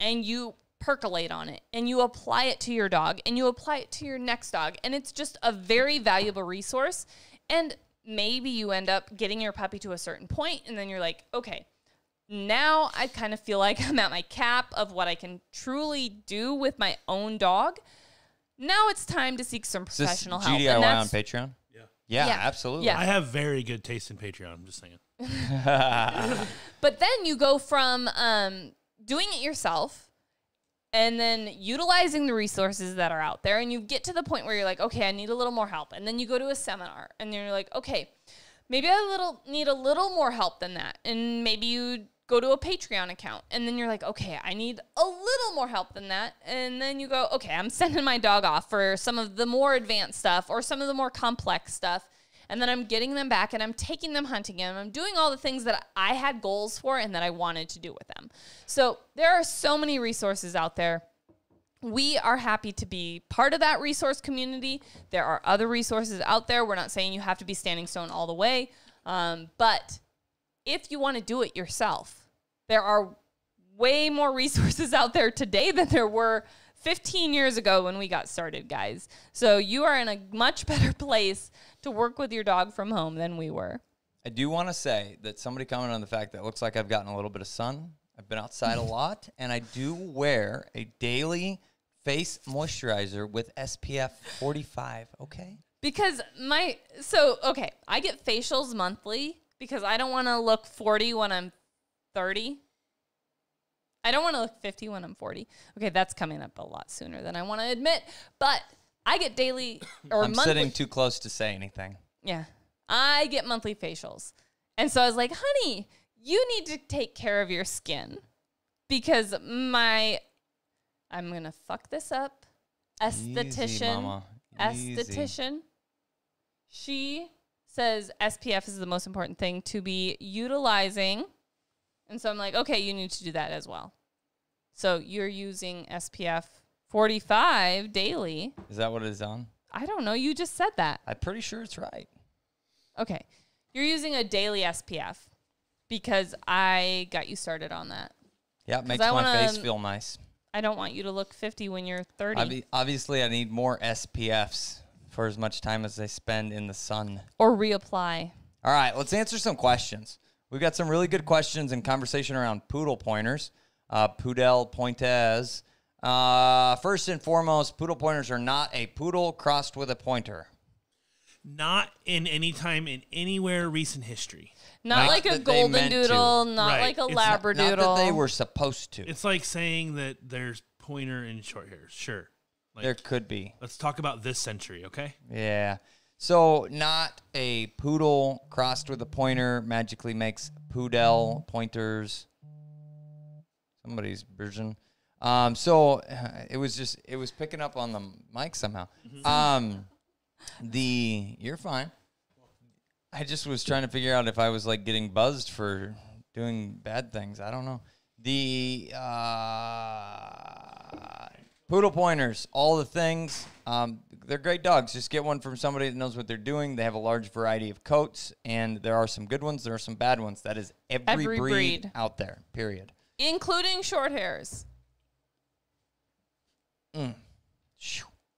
and you percolate on it and you apply it to your dog and you apply it to your next dog. And it's just a very valuable resource. And maybe you end up getting your puppy to a certain point and then you're like, okay, now I kind of feel like I'm at my cap of what I can truly do with my own dog. Now it's time to seek some professional help. Is this GDIY on Patreon? Yeah. Yeah, absolutely. Yeah. I have very good taste in Patreon. I'm just saying. But then you go from doing it yourself and then utilizing the resources that are out there, and you get to the point where you're like, okay, I need a little more help. And then you go to a seminar and you're like, okay, maybe I need a little more help than that. And maybe you go to a Patreon account and then you're like, okay, I need a little more help than that. And then you go, okay, I'm sending my dog off for some of the more advanced stuff or some of the more complex stuff. And then I'm getting them back and I'm taking them hunting and I'm doing all the things that I had goals for and that I wanted to do with them. So there are so many resources out there. We are happy to be part of that resource community. There are other resources out there. We're not saying you have to be Standing Stone all the way. But if you want to do it yourself, there are way more resources out there today than there were 15 years ago when we got started, guys. So you are in a much better place to work with your dog from home than we were. I do want to say that somebody commented on the fact that it looks like I've gotten a little bit of sun. I've been outside a lot, and I do wear a daily face moisturizer with SPF 45, okay? Because my, so, okay, I get facials monthly because I don't want to look 40 when I'm 30. I don't want to look 50 when I'm 40. Okay, that's coming up a lot sooner than I want to admit. But I get daily or monthly. I'm sitting too close to say anything. Yeah. I get monthly facials. And so I was like, honey, you need to take care of your skin because my, I'm going to fuck this up, esthetician, she says SPF is the most important thing to be utilizing. And so I'm like, okay, you need to do that as well. So you're using SPF 45 daily. Is that what it is on? I don't know. You just said that. I'm pretty sure it's right. Okay. You're using a daily SPF because I got you started on that. Yeah, it makes my face feel nice. I don't want you to look 50 when you're 30. Obviously, I need more SPFs for as much time as I spend in the sun. Or reapply. All right, let's answer some questions. We've got some really good questions and conversation around poodle pointers, Poodle Pointers. First and foremost, poodle pointers are not a poodle crossed with a pointer. Not in any time in anywhere recent history. Not like a golden doodle, not like a labradoodle. Not that they were supposed to. It's like saying that there's pointer and short hairs. Sure. Like, there could be. Let's talk about this century, okay? Yeah. So not a poodle crossed with a pointer magically makes Poodle Pointers. Somebody's version. So it was just, it was picking up on the mic somehow. You're fine. I just was trying to figure out if I was like getting buzzed for doing bad things. I don't know. The Poodle Pointers, all the things. They're great dogs. Just get one from somebody that knows what they're doing. They have a large variety of coats, and there are some good ones. There are some bad ones. That is every breed out there, period. Including short hairs. Mm.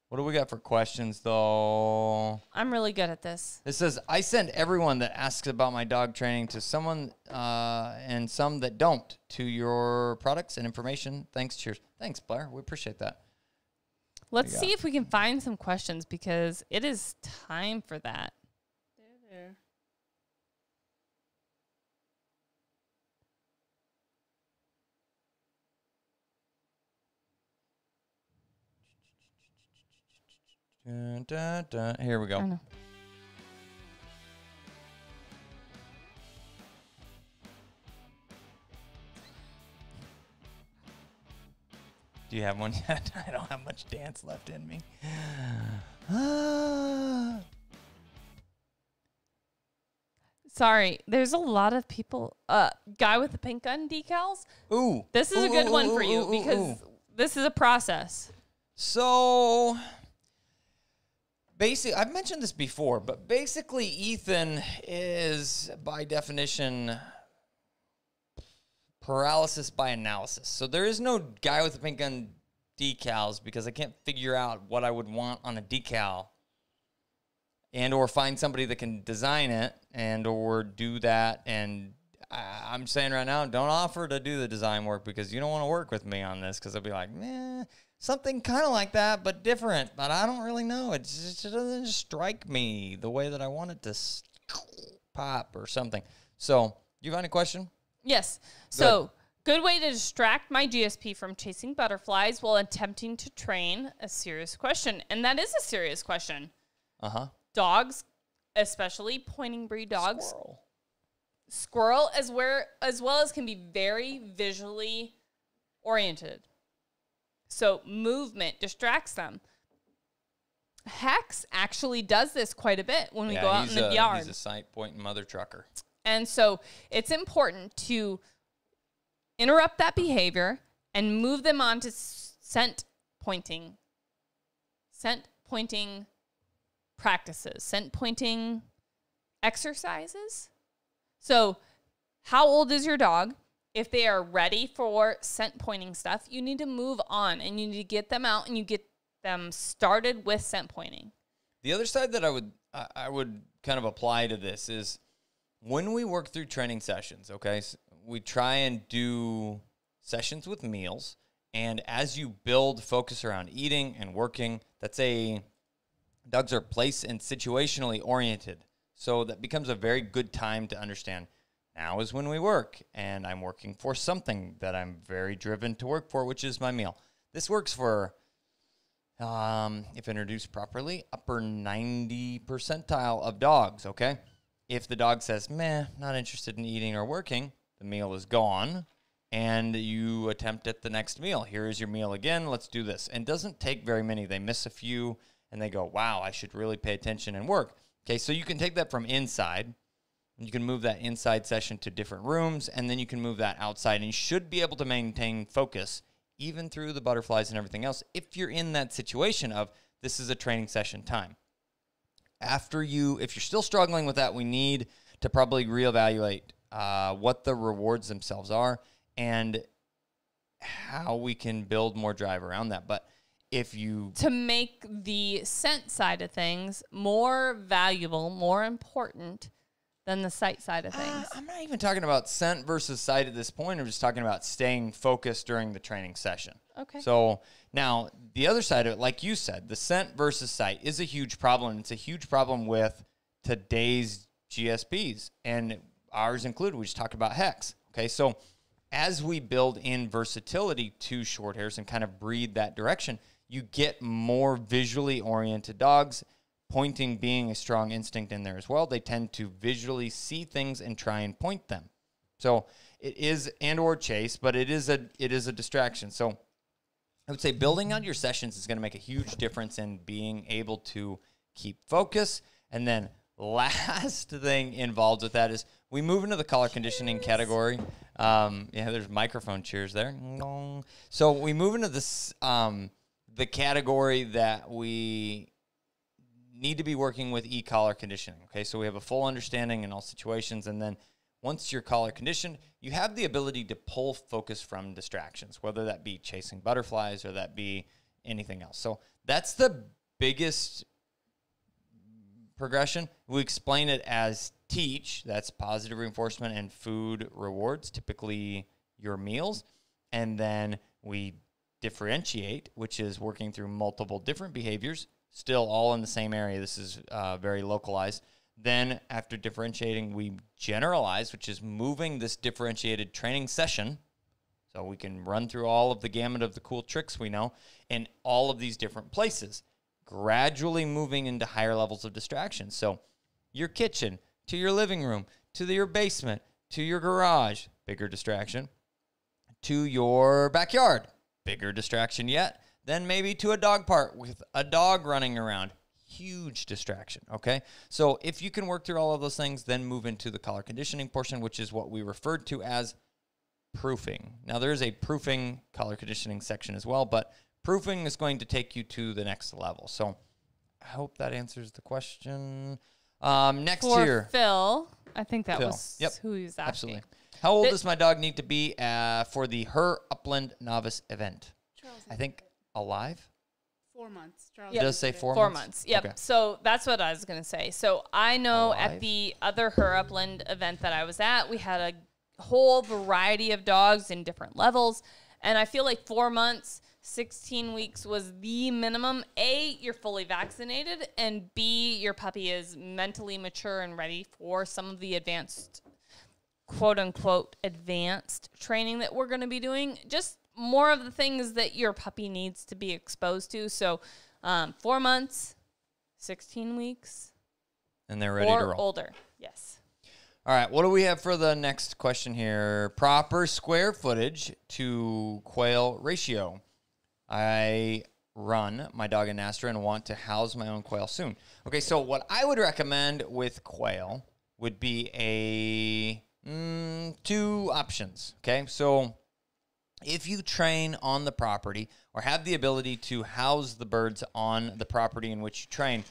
What do we got for questions, though? I'm really good at this. It says, I send everyone that asks about my dog training to someone and some that don't to your products and information. Thanks, cheers. Thanks, Blair. We appreciate that. Let's see if we can find some questions because it is time for that. There. Dun, dun, dun. Here we go. Do you have one yet? I don't have much dance left in me. Sorry, there's a lot of people. Guy with the pink gun decals. Ooh. This is a good one for you because this is a process. So basically, I've mentioned this before, but basically Ethan is by definition Paralysis by analysis. So there is no guy with a pink gun decals because I can't figure out what I would want on a decal and or find somebody that can design it and or do that. And I'm saying right now, don't offer to do the design work because you don't want to work with me on this because I'll be like, meh, something kind of like that but different. But I don't really know. It doesn't strike me the way that I want it to pop or something. So you find a question? Yes. So, good way to distract my GSP from chasing butterflies while attempting to train a serious question. And that is a serious question. Uh-huh. Dogs, especially pointing breed dogs. Squirrel as well as can be very visually oriented. So, movement distracts them. Hex actually does this quite a bit when we go out in the yard. He's a sight-pointing mother trucker. And so it's important to interrupt that behavior and move them on to scent pointing practices, scent pointing exercises. So how old is your dog? If they are ready for scent pointing stuff, you need to move on and you need to get them out and you get them started with scent pointing. The other side that I would kind of apply to this is, when we work through training sessions, okay, so we try and do sessions with meals, and as you build focus around eating and working, dogs are place and situationally oriented. So that becomes a very good time to understand, now is when we work, and I'm working for something that I'm very driven to work for, which is my meal. This works for, if introduced properly, upper 90 percentile of dogs, okay? If the dog says, meh, not interested in eating or working, the meal is gone, and you attempt at the next meal. Here is your meal again. Let's do this. And it doesn't take very many. They miss a few, and they go, wow, I should really pay attention and work. Okay, so you can take that from inside. You can move that inside session to different rooms, and then you can move that outside, and you should be able to maintain focus even through the butterflies and everything else if you're in that situation of this is a training session time. If you're still struggling with that, we need to probably reevaluate what the rewards themselves are and how we can build more drive around that. But to make the scent side of things more valuable, more important than the sight side of things. I'm not even talking about scent versus sight at this point. I'm just talking about staying focused during the training session. Okay. So now the other side of it, like you said, the scent versus sight is a huge problem. It's a huge problem with today's GSPs and ours included. We just talked about hex. Okay. So as we build in versatility to short hairs and kind of breed that direction, you get more visually oriented dogs, pointing being a strong instinct in there as well. They tend to visually see things and try and point them. So it is and or chase, but it is a distraction. So I would say building on your sessions is going to make a huge difference in being able to keep focus. And then last thing involved with that is we move into the collar conditioning category. Yeah, there's microphone cheers there. So we move into this the category that we need to be working with e-collar conditioning. Okay, so we have a full understanding in all situations. And then once you're collar conditioned, you have the ability to pull focus from distractions, whether that be chasing butterflies or that be anything else. So that's the biggest progression. We explain it as teach, that's positive reinforcement, and food rewards, typically your meals. And then we differentiate, which is working through multiple different behaviors, still all in the same area. This is very localized. Then after differentiating, we generalize, which is moving this differentiated training session. So we can run through all of the gamut of the cool tricks we know in all of these different places, gradually moving into higher levels of distraction. So your kitchen, to your living room, to your basement, to your garage, bigger distraction, to your backyard, bigger distraction yet. Then maybe to a dog park with a dog running around. Huge distraction, okay? So if you can work through all of those things, then move into the collar conditioning portion, which is what we referred to as proofing. Now, there is a proofing collar conditioning section as well, but proofing is going to take you to the next level. So I hope that answers the question. Next year. For Phil, I think that was who he was asking. Absolutely. How old does my dog need to be for the Her Upland Novice event? Charles, I think alive? 4 months. Charles yep. does say 4 months. 4 months. Yep. Okay. So that's what I was going to say. So I know alive. At the other Her Upland event that I was at, we had a whole variety of dogs in different levels. And I feel like 4 months, 16 weeks was the minimum. A, you're fully vaccinated, and B, your puppy is mentally mature and ready for some of the advanced, quote unquote, advanced training that we're going to be doing. Just more of the things that your puppy needs to be exposed to. So 4 months, 16 weeks. And they're ready to roll. Or older, yes. All right, what do we have for the next question here? Proper square footage to quail ratio. I run my dog in Astra and want to house my own quail soon. Okay, so what I would recommend with quail would be a two options, okay? So if you train on the property or have the ability to house the birds on the property in which you train,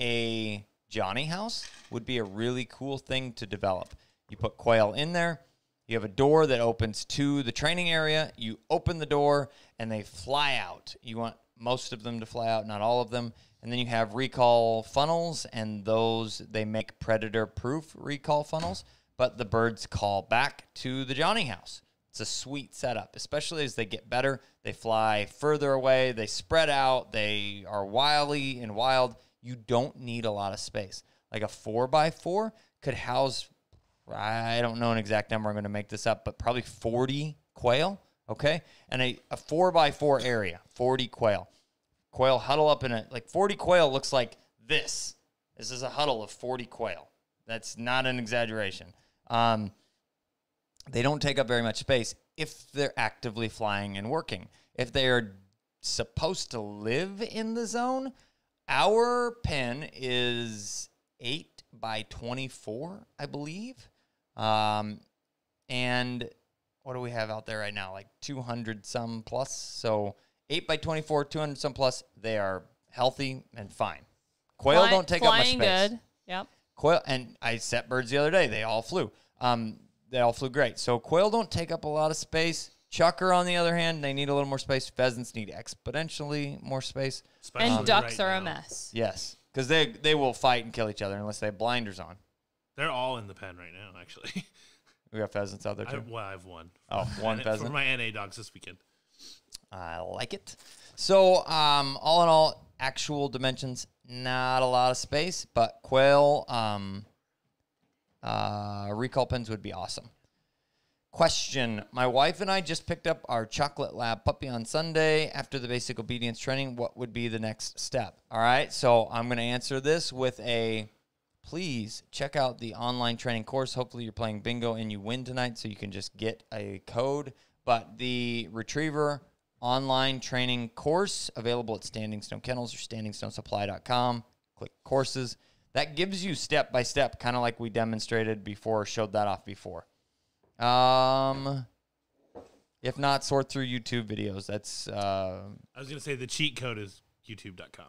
a Johnny house would be a really cool thing to develop. You put quail in there, you have a door that opens to the training area, you open the door, and they fly out. You want most of them to fly out, not all of them. And then you have recall funnels, and those, they make predator-proof recall funnels, but the birds call back to the Johnny house. It's a sweet setup, especially as they get better. They fly further away, they spread out, they are wily and wild. You don't need a lot of space. Like a 4x4 could house, I don't know an exact number, I'm going to make this up, but probably 40 quail, okay? And a 4x4 area, 40 quail. Quail huddle up in a, like 40 quail looks like this. This is a huddle of 40 quail. That's not an exaggeration. They don't take up very much space if they're actively flying and working. If they are supposed to live in the zone, our pen is 8 by 24, I believe. And what do we have out there right now? Like 200 some plus. So 8 by 24, 200 some plus. They are healthy and fine. Quail don't take up much space. Flying good. Yep. Quail, and I set birds the other day. They all flew. They all flew great. So quail don't take up a lot of space. Chucker, on the other hand, they need a little more space. Pheasants need exponentially more space. Especially and ducks right are now. A mess. Yes, because they will fight and kill each other unless they have blinders on. They're all in the pen right now, actually. We got pheasants out there, too? Well, I have one. Oh, one pheasant? For my NA dogs this weekend. I like it. So, all in all, actual dimensions, not a lot of space, but quail recall pens would be awesome. Question. My wife and I just picked up our chocolate lab puppy on Sunday after the basic obedience training. What would be the next step? All right, so I'm going to answer this with a please check out the online training course. Hopefully you're playing bingo and you win tonight, so you can just get a code. But the Retriever online training course available at Standing Stone Kennels or standingstonesupply.com. Click courses. That gives you step-by-step, kind of like we demonstrated before, showed that off before. If not, sort through YouTube videos. That's, I was going to say the cheat code is youtube.com.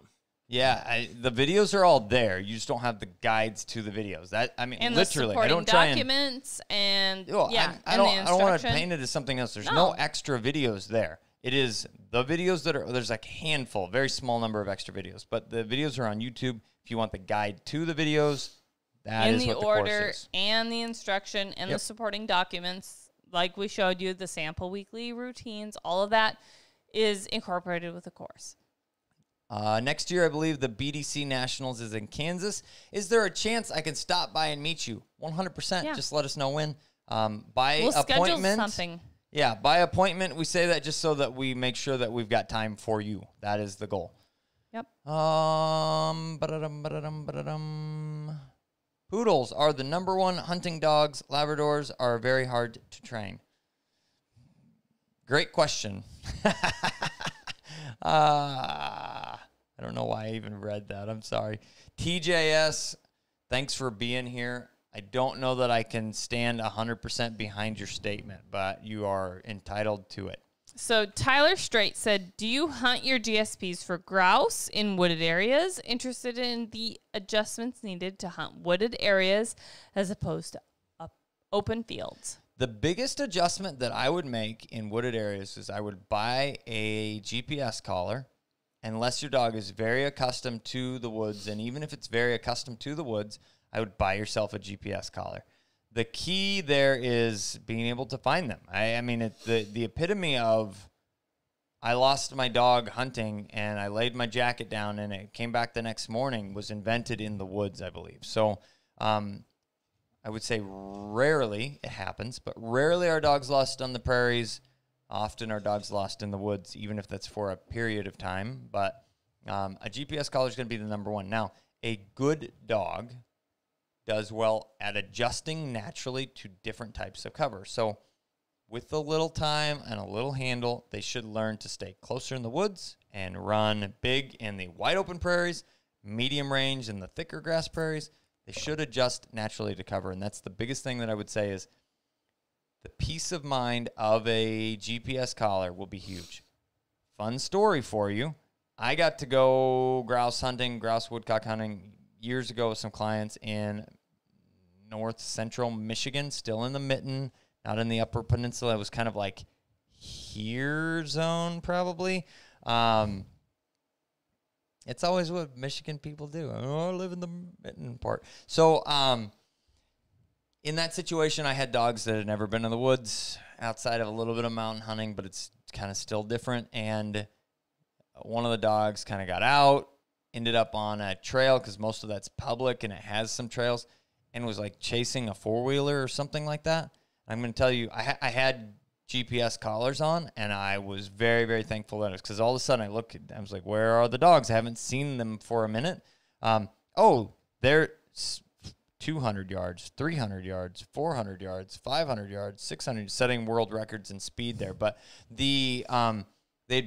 Yeah. The videos are all there. You just don't have the guides to the videos that, I mean, and literally, I don't try documents and oh, yeah, I don't want to paint it as something else. There's no extra videos there. It is the videos that are, there's like a handful, very small number of extra videos, but the videos are on YouTube. If you want the guide to the videos, that is what the order and the instruction and the supporting documents, like we showed you, the sample weekly routines, all of that is incorporated with the course. Next year, I believe the BDC Nationals is in Kansas. Is there a chance I can stop by and meet you? 100%. Yeah. Just let us know when. By appointment. Something. Yeah, by appointment. We say that just so that we make sure that we've got time for you. That is the goal. Yep. Poodles are the #1 hunting dogs. Labradors are very hard to train. Great question. I don't know why I even read that. I'm sorry. TJS, thanks for being here. I don't know that I can stand 100% behind your statement, but you are entitled to it. So Tyler Strait said, do you hunt your GSPs for grouse in wooded areas? Interested in the adjustments needed to hunt wooded areas as opposed to open fields. The biggest adjustment that I would make in wooded areas is I would buy a GPS collar, unless your dog is very accustomed to the woods. And even if it's very accustomed to the woods, I would buy yourself a GPS collar. The key there is being able to find them. I mean, it's the epitome of I lost my dog hunting and I laid my jacket down and it came back the next morning was invented in the woods, I believe. So I would say rarely it happens, but rarely are dogs lost on the prairies. Often our dogs lost in the woods, even if that's for a period of time. But a GPS collar is going to be the number one. Now, a good dog does well at adjusting naturally to different types of cover. So with a little time and a little handle, they should learn to stay closer in the woods and run big in the wide open prairies, medium range in the thicker grass prairies. They should adjust naturally to cover. And that's the biggest thing that I would say is the peace of mind of a GPS collar will be huge. Fun story for you. I got to go grouse hunting, grouse woodcock hunting years ago with some clients in north central Michigan, still in the mitten, not in the upper peninsula. It was kind of like here zone probably. It's always what Michigan people do. Oh, I live in the mitten part. So, in that situation, I had dogs that had never been in the woods outside of a little bit of mountain hunting, but it's kind of still different. And one of the dogs kind of got out, ended up on a trail because most of that's public and it has some trails, and was like chasing a four-wheeler or something like that. I'm going to tell you, I had GPS collars on, and I was very, very thankful that it was, because all of a sudden I looked, I was like, where are the dogs? I haven't seen them for a minute. Oh, they're 200 yards, 300 yards, 400 yards, 500 yards, 600, setting world records in speed there. But they'd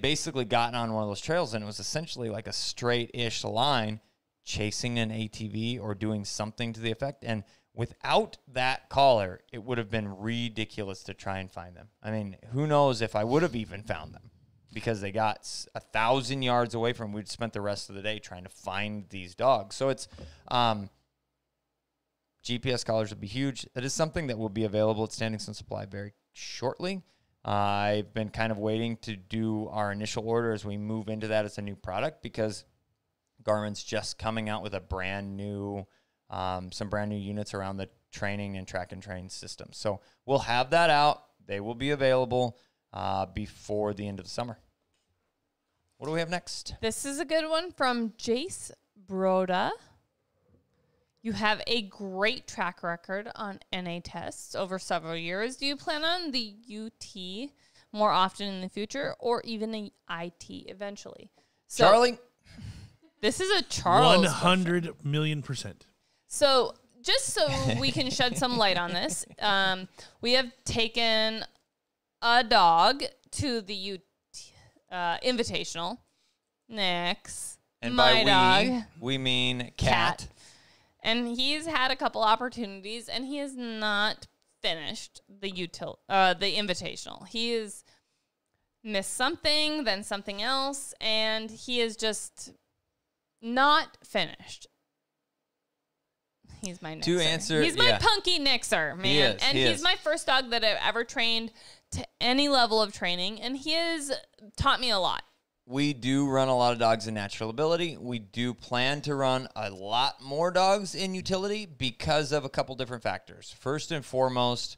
basically gotten on one of those trails, and it was essentially like a straight-ish line chasing an ATV or doing something to the effect. And without that collar, it would have been ridiculous to try and find them. I mean, who knows if I would have even found them, because they got 1,000 yards away from, we'd spent the rest of the day trying to find these dogs. So it's... GPS collars would be huge. That is something that will be available at Standing Stone Supply very shortly. I've been kind of waiting to do our initial order as we move into that as a new product, because Garmin's just coming out with a brand new, some brand new units around the training and track and train system. So we'll have that out. They will be available before the end of the summer. What do we have next? This is a good one from Jace Broda. You have a great track record on NA tests over several years. Do you plan on the UT more often in the future, or even the IT eventually? So, Charlie? This is a Charles. 100 million %. So just so we can shed some light on this, we have taken a dog to the UT Invitational. Next. And my by dog, we mean Kat. And he's had a couple opportunities, and he has not finished the Invitational. He has missed something, then something else, and he is just not finished. He's my nixer. To answer, he's my punky nixer, man. He is, and he's my first dog that I've ever trained to any level of training, and he has taught me a lot. We do run a lot of dogs in natural ability. We do plan to run a lot more dogs in utility because of a couple different factors. First and foremost,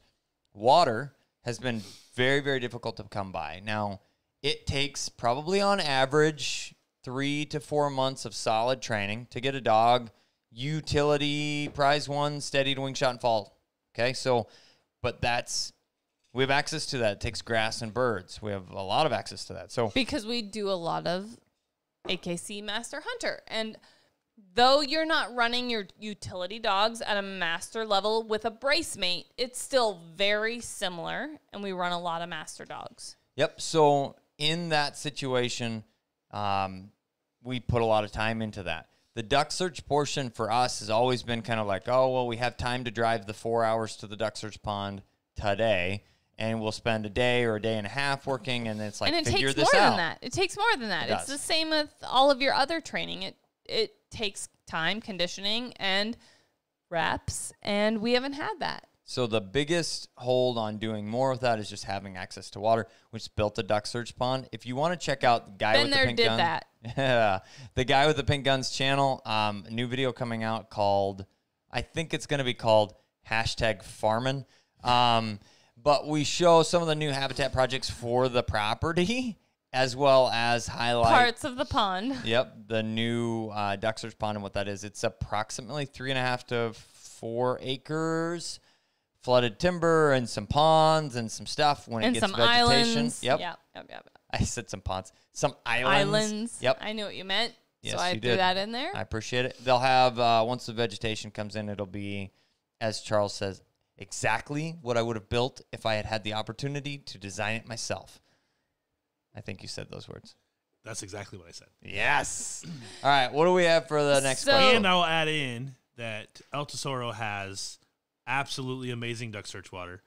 water has been very, very difficult to come by. Now, it takes probably on average 3 to 4 months of solid training to get a dog utility prize one, steady to wing shot and fall. Okay, so, but that's... we have access to that. It takes grass and birds. We have a lot of access to that. So because we do a lot of AKC Master Hunter. And though you're not running your utility dogs at a master level with a brace mate, it's still very similar, and we run a lot of master dogs. Yep. So in that situation, we put a lot of time into that. The duck search portion for us has always been kind of like, oh, well, we have time to drive the 4 hours to the duck search pond today, and we'll spend a day or a day and a half working, and it's like, and it figure takes this more out. Than that. It takes more than that. It it's does. The same with all of your other training. It takes time, conditioning, and reps, and we haven't had that. So the biggest hold on doing more with that is just having access to water, which built a duck search pond. If you want to check out the guy with the pink gun, yeah, the guy with the pink guns channel, a new video coming out called, I think it's going to be called #farmin'. But we show some of the new habitat projects for the property, as well as highlight parts of the pond. Yep, the new duck search pond and what that is. It's approximately 3.5 to 4 acres. Flooded timber and some ponds and some stuff when it gets vegetation. Islands. Yep. Yep. I said some ponds. Some islands. Islands. Yep. I knew what you meant. Yes, so I threw that in there. I appreciate it. They'll have, once the vegetation comes in, it'll be, as Charles says, exactly what I would have built if I had had the opportunity to design it myself. I think you said those words. That's exactly what I said. Yes. All right. What do we have for the next question? And I'll add in that El Tesoro has absolutely amazing duck search water.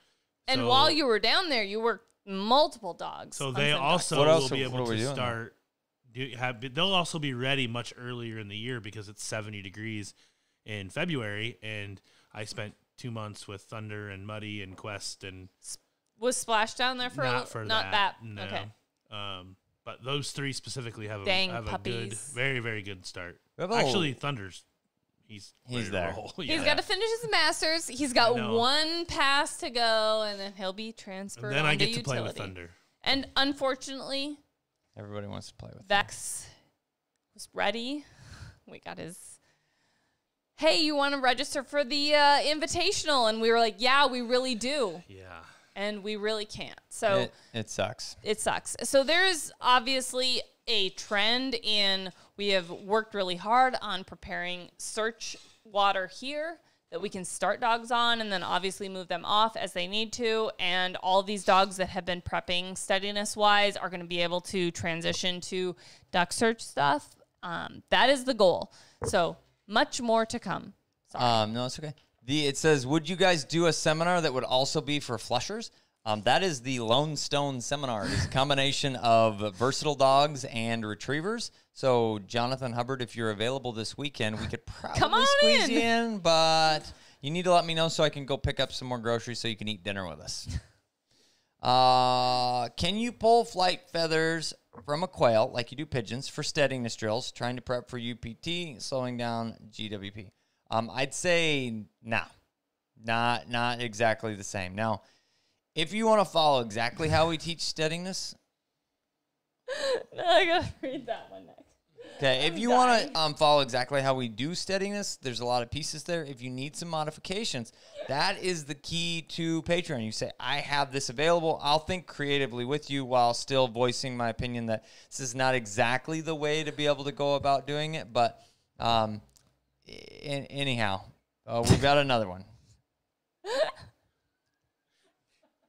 And so, while you were down there, you worked multiple dogs. So they also will be able to start. They'll also be ready much earlier in the year because it's 70 degrees in February. And I spent 2 months with Thunder and Muddy and Quest and was splashed down there for not that. No. Okay. But those three specifically have a good, very, very good start. Actually, Thunder's. He's there. Yeah. He's got to finish his masters. He's got one pass to go, and then he'll be transferred. And then I get to play with Thunder. And unfortunately, everybody wants to play with Vex. Was ready. We got his. Hey, you want to register for the invitational? And we were like, yeah, we really do. Yeah. And we really can't. So it sucks. It sucks. So there is obviously a trend in. We have worked really hard on preparing search water here that we can start dogs on and then obviously move them off as they need to. And all these dogs that have been prepping steadiness-wise are going to be able to transition to duck search stuff. That is the goal. So much more to come. Sorry. No, it's okay. It says, would you guys do a seminar that would also be for flushers? That is the Lone Stone Seminar. It's a combination of versatile dogs and retrievers. So, Jonathan Hubbard, if you're available this weekend, we could probably squeeze you in, but you need to let me know so I can go pick up some more groceries so you can eat dinner with us. Can you pull flight feathers from a quail, like you do pigeons, for steadiness drills, trying to prep for UPT, slowing down GWP? I'd say no. Not exactly the same. Now, if you want to follow exactly how we teach steadiness. No, I got to read that one next. Okay, if you want to follow exactly how we do steadiness, there's a lot of pieces there. If you need some modifications, that is the key to Patreon. You say, I have this available. I'll think creatively with you while still voicing my opinion that this is not exactly the way to be able to go about doing it. But anyhow, we've got another one.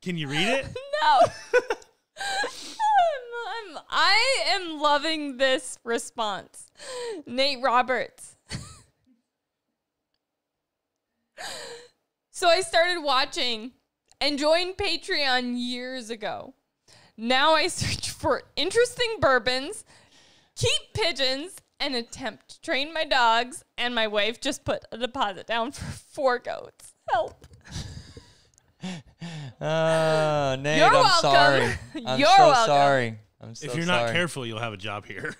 Can you read it? No. I am loving this response. Nate Roberts. So I started watching and joined Patreon years ago. Now I search for interesting bourbons, keep pigeons, and attempt to train my dogs. And my wife just put a deposit down for 4 goats. Help. Oh, Nate, you're welcome. Sorry. I'm so sorry. I'm so sorry. If you're not careful, you'll have a job here.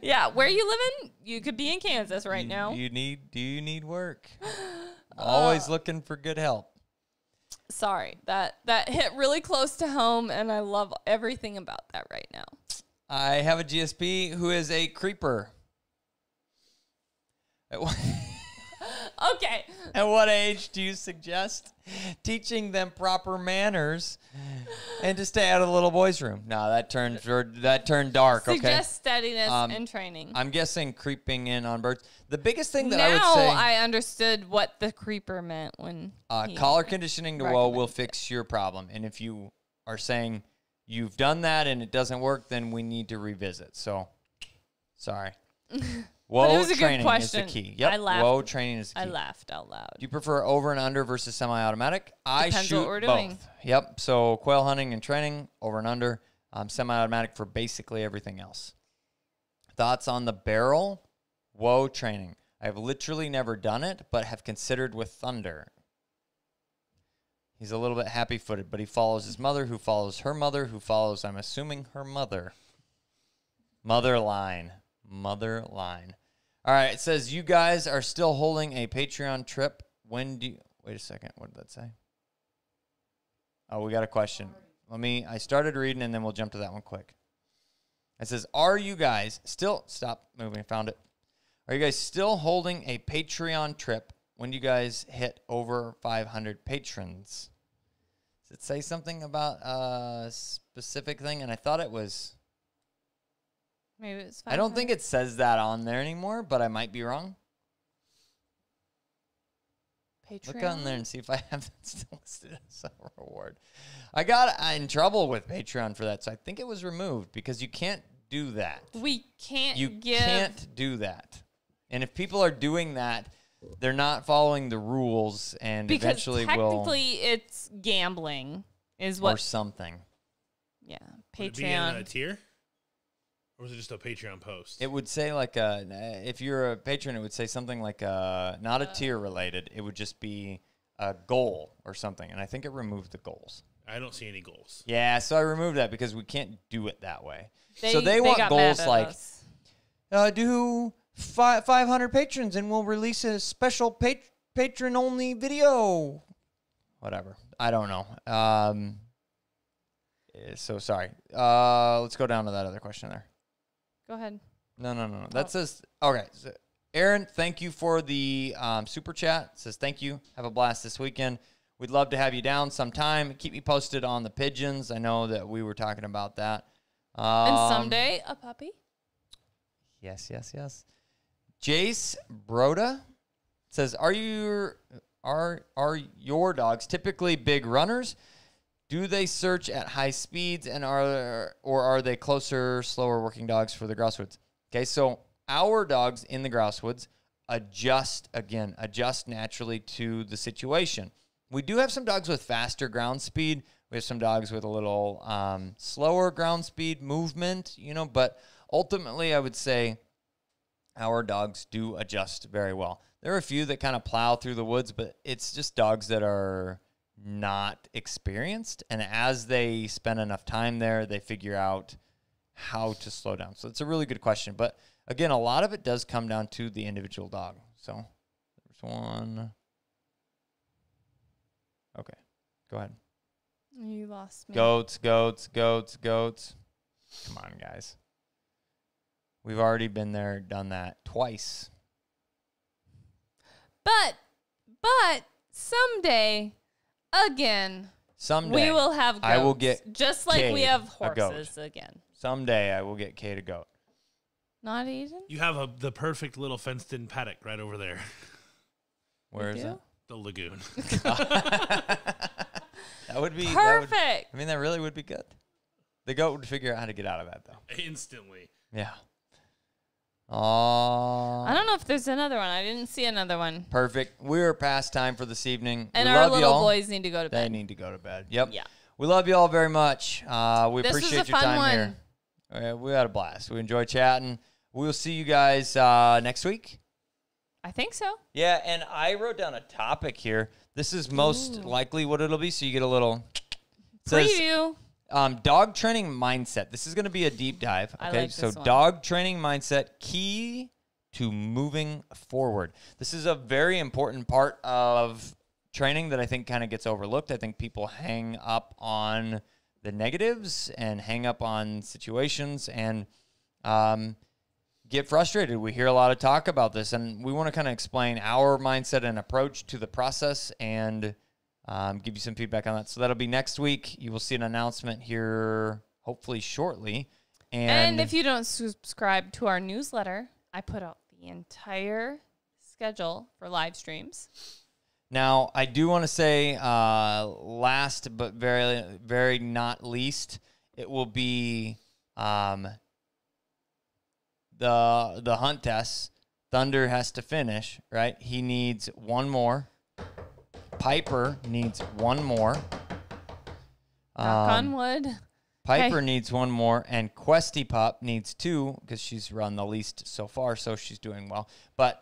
Yeah, where you live in, you could be in Kansas right now. Do you need work? Always looking for good help. Sorry, that hit really close to home, and I love everything about that right now. I have a GSP who is a creeper. Okay. At what age do you suggest teaching them proper manners and to stay out of the little boy's room? No, that turned dark. Okay. Suggest steadiness and training. I'm guessing creeping in on birds. The biggest thing that I would say. Now I understood what the creeper meant when collar conditioning to woe will fix your problem. And if you are saying you've done that and it doesn't work, then we need to revisit. So, sorry. Woe training is the key. Yep. Woe training is the key. I laughed out loud. Do you prefer over and under versus semi-automatic? I shoot what we're doing. Both. Yep. So quail hunting and training, over and under, semi-automatic for basically everything else. Thoughts on the barrel? Woe training. I've literally never done it, but have considered with Thunder. He's a little bit happy-footed, but he follows his mother, who follows her mother, who follows, I'm assuming, her mother. Mother line. Mother line. All right, it says, you guys are still holding a Patreon trip. When do you... Wait a second. What did that say? Oh, we got a question. I started reading, and then we'll jump to that one quick. It says, are you guys still... Stop moving. I found it. Are you guys still holding a Patreon trip when you guys hit over 500 patrons? Does it say something about a specific thing? And I thought it was... Maybe it's 500. I don't think it says that on there anymore, but I might be wrong. Patreon. Look on there and see if I have that still listed as a reward. I got in trouble with Patreon for that, so I think it was removed because you can't do that. You can't do that. And if people are doing that, they're not following the rules, and because eventually technically it's gambling is what. Or something. Yeah. Patreon. Would it be in a tier? Or was it just a Patreon post? It would say like, if you're a patron, it would say something like, not a tier related. It would just be a goal or something. And I think it removed the goals. I don't see any goals. Yeah, so I removed that because we can't do it that way. So they want goals like, do 500 patrons and we'll release a special patron-only video. Whatever. I don't know. So sorry. Let's go down to that other question there. Go ahead. No. That says, okay. So Aaron, thank you for the super chat. It says, thank you. Have a blast this weekend. We'd love to have you down sometime. Keep me posted on the pigeons. I know that we were talking about that. And someday, a puppy. Yes. Jace Broda says, are your dogs typically big runners? Do they search at high speeds, and are they closer, slower working dogs for the grouse woods? Okay, so our dogs in the grouse woods adjust naturally to the situation. We do have some dogs with faster ground speed. We have some dogs with a little slower ground speed movement, but ultimately I would say our dogs do adjust very well. There are a few that kind of plow through the woods, but it's just dogs that are not experienced, and as they spend enough time there, they figure out how to slow down. So it's a really good question, but again, a lot of it does come down to the individual dog. So there's one. Okay, go ahead. You lost me. Goats. Come on, guys. We've already been there, done that twice. But someday. Again, someday we will have goats. I will get just like we have horses again. Someday I will get Kate a goat. Not Eden? You have the perfect little fenced-in paddock right over there. Where is it? The lagoon. That would be perfect. That really would be good. The goat would figure out how to get out of that though. Instantly. Yeah. I don't know if there's another one. I didn't see another one. Perfect. We're past time for this evening. And we love our little boys need to go to bed. They need to go to bed. Yep. Yeah. We love you all very much. We appreciate your time here. We had a blast. We enjoy chatting. We'll see you guys next week. I think so. Yeah, and I wrote down a topic here. This is most likely what it'll be, so you get a little preview. Dog training mindset. This is going to be a deep dive. Okay, dog training mindset, key to moving forward. This is a very important part of training that I think kind of gets overlooked. I think people hang up on the negatives and hang up on situations and get frustrated. We hear a lot of talk about this, and we want to kind of explain our mindset and approach to the process and give you some feedback on that. So that'll be next week. You will see an announcement here hopefully shortly. And if you don't subscribe to our newsletter, I put out the entire schedule for live streams. Now, I do want to say last but very, very not least, it will be the hunt test. Thunder has to finish, right? He needs one more. Piper needs one more. Knock on wood. Piper needs one more, and Questy Pup needs two because she's run the least so far, so she's doing well. But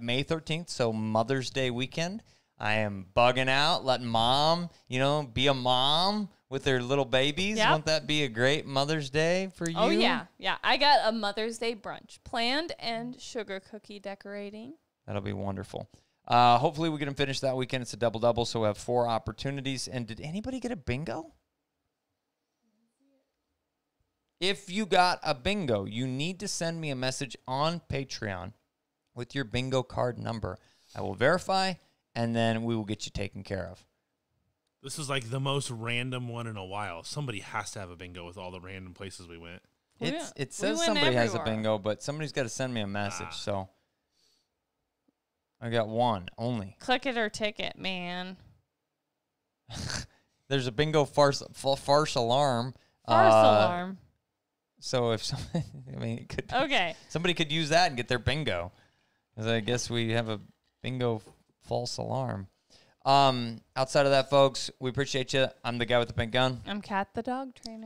May 13th, so Mother's Day weekend, I am bugging out, letting mom, you know, be a mom with her little babies. Yep. Won't that be a great Mother's Day for you? Oh, yeah. Yeah, I got a Mother's Day brunch planned and sugar cookie decorating. That'll be wonderful. Hopefully we can finish that weekend. It's a double-double, so we have 4 opportunities. And did anybody get a bingo? If you got a bingo, you need to send me a message on Patreon with your bingo card number. I will verify, and then we will get you taken care of. This is like the most random one in a while. Somebody has to have a bingo with all the random places we went. It's, it says somebody has a bingo, but somebody's got to send me a message. So I got one only. Click it or ticket, man. There's a bingo farce alarm. Farce alarm. So if somebody, I mean, it could be, okay. Somebody could use that and get their bingo. Because I guess we have a bingo false alarm. Outside of that, folks, we appreciate you. I'm the guy with the pink gun. I'm Kat, the dog trainer.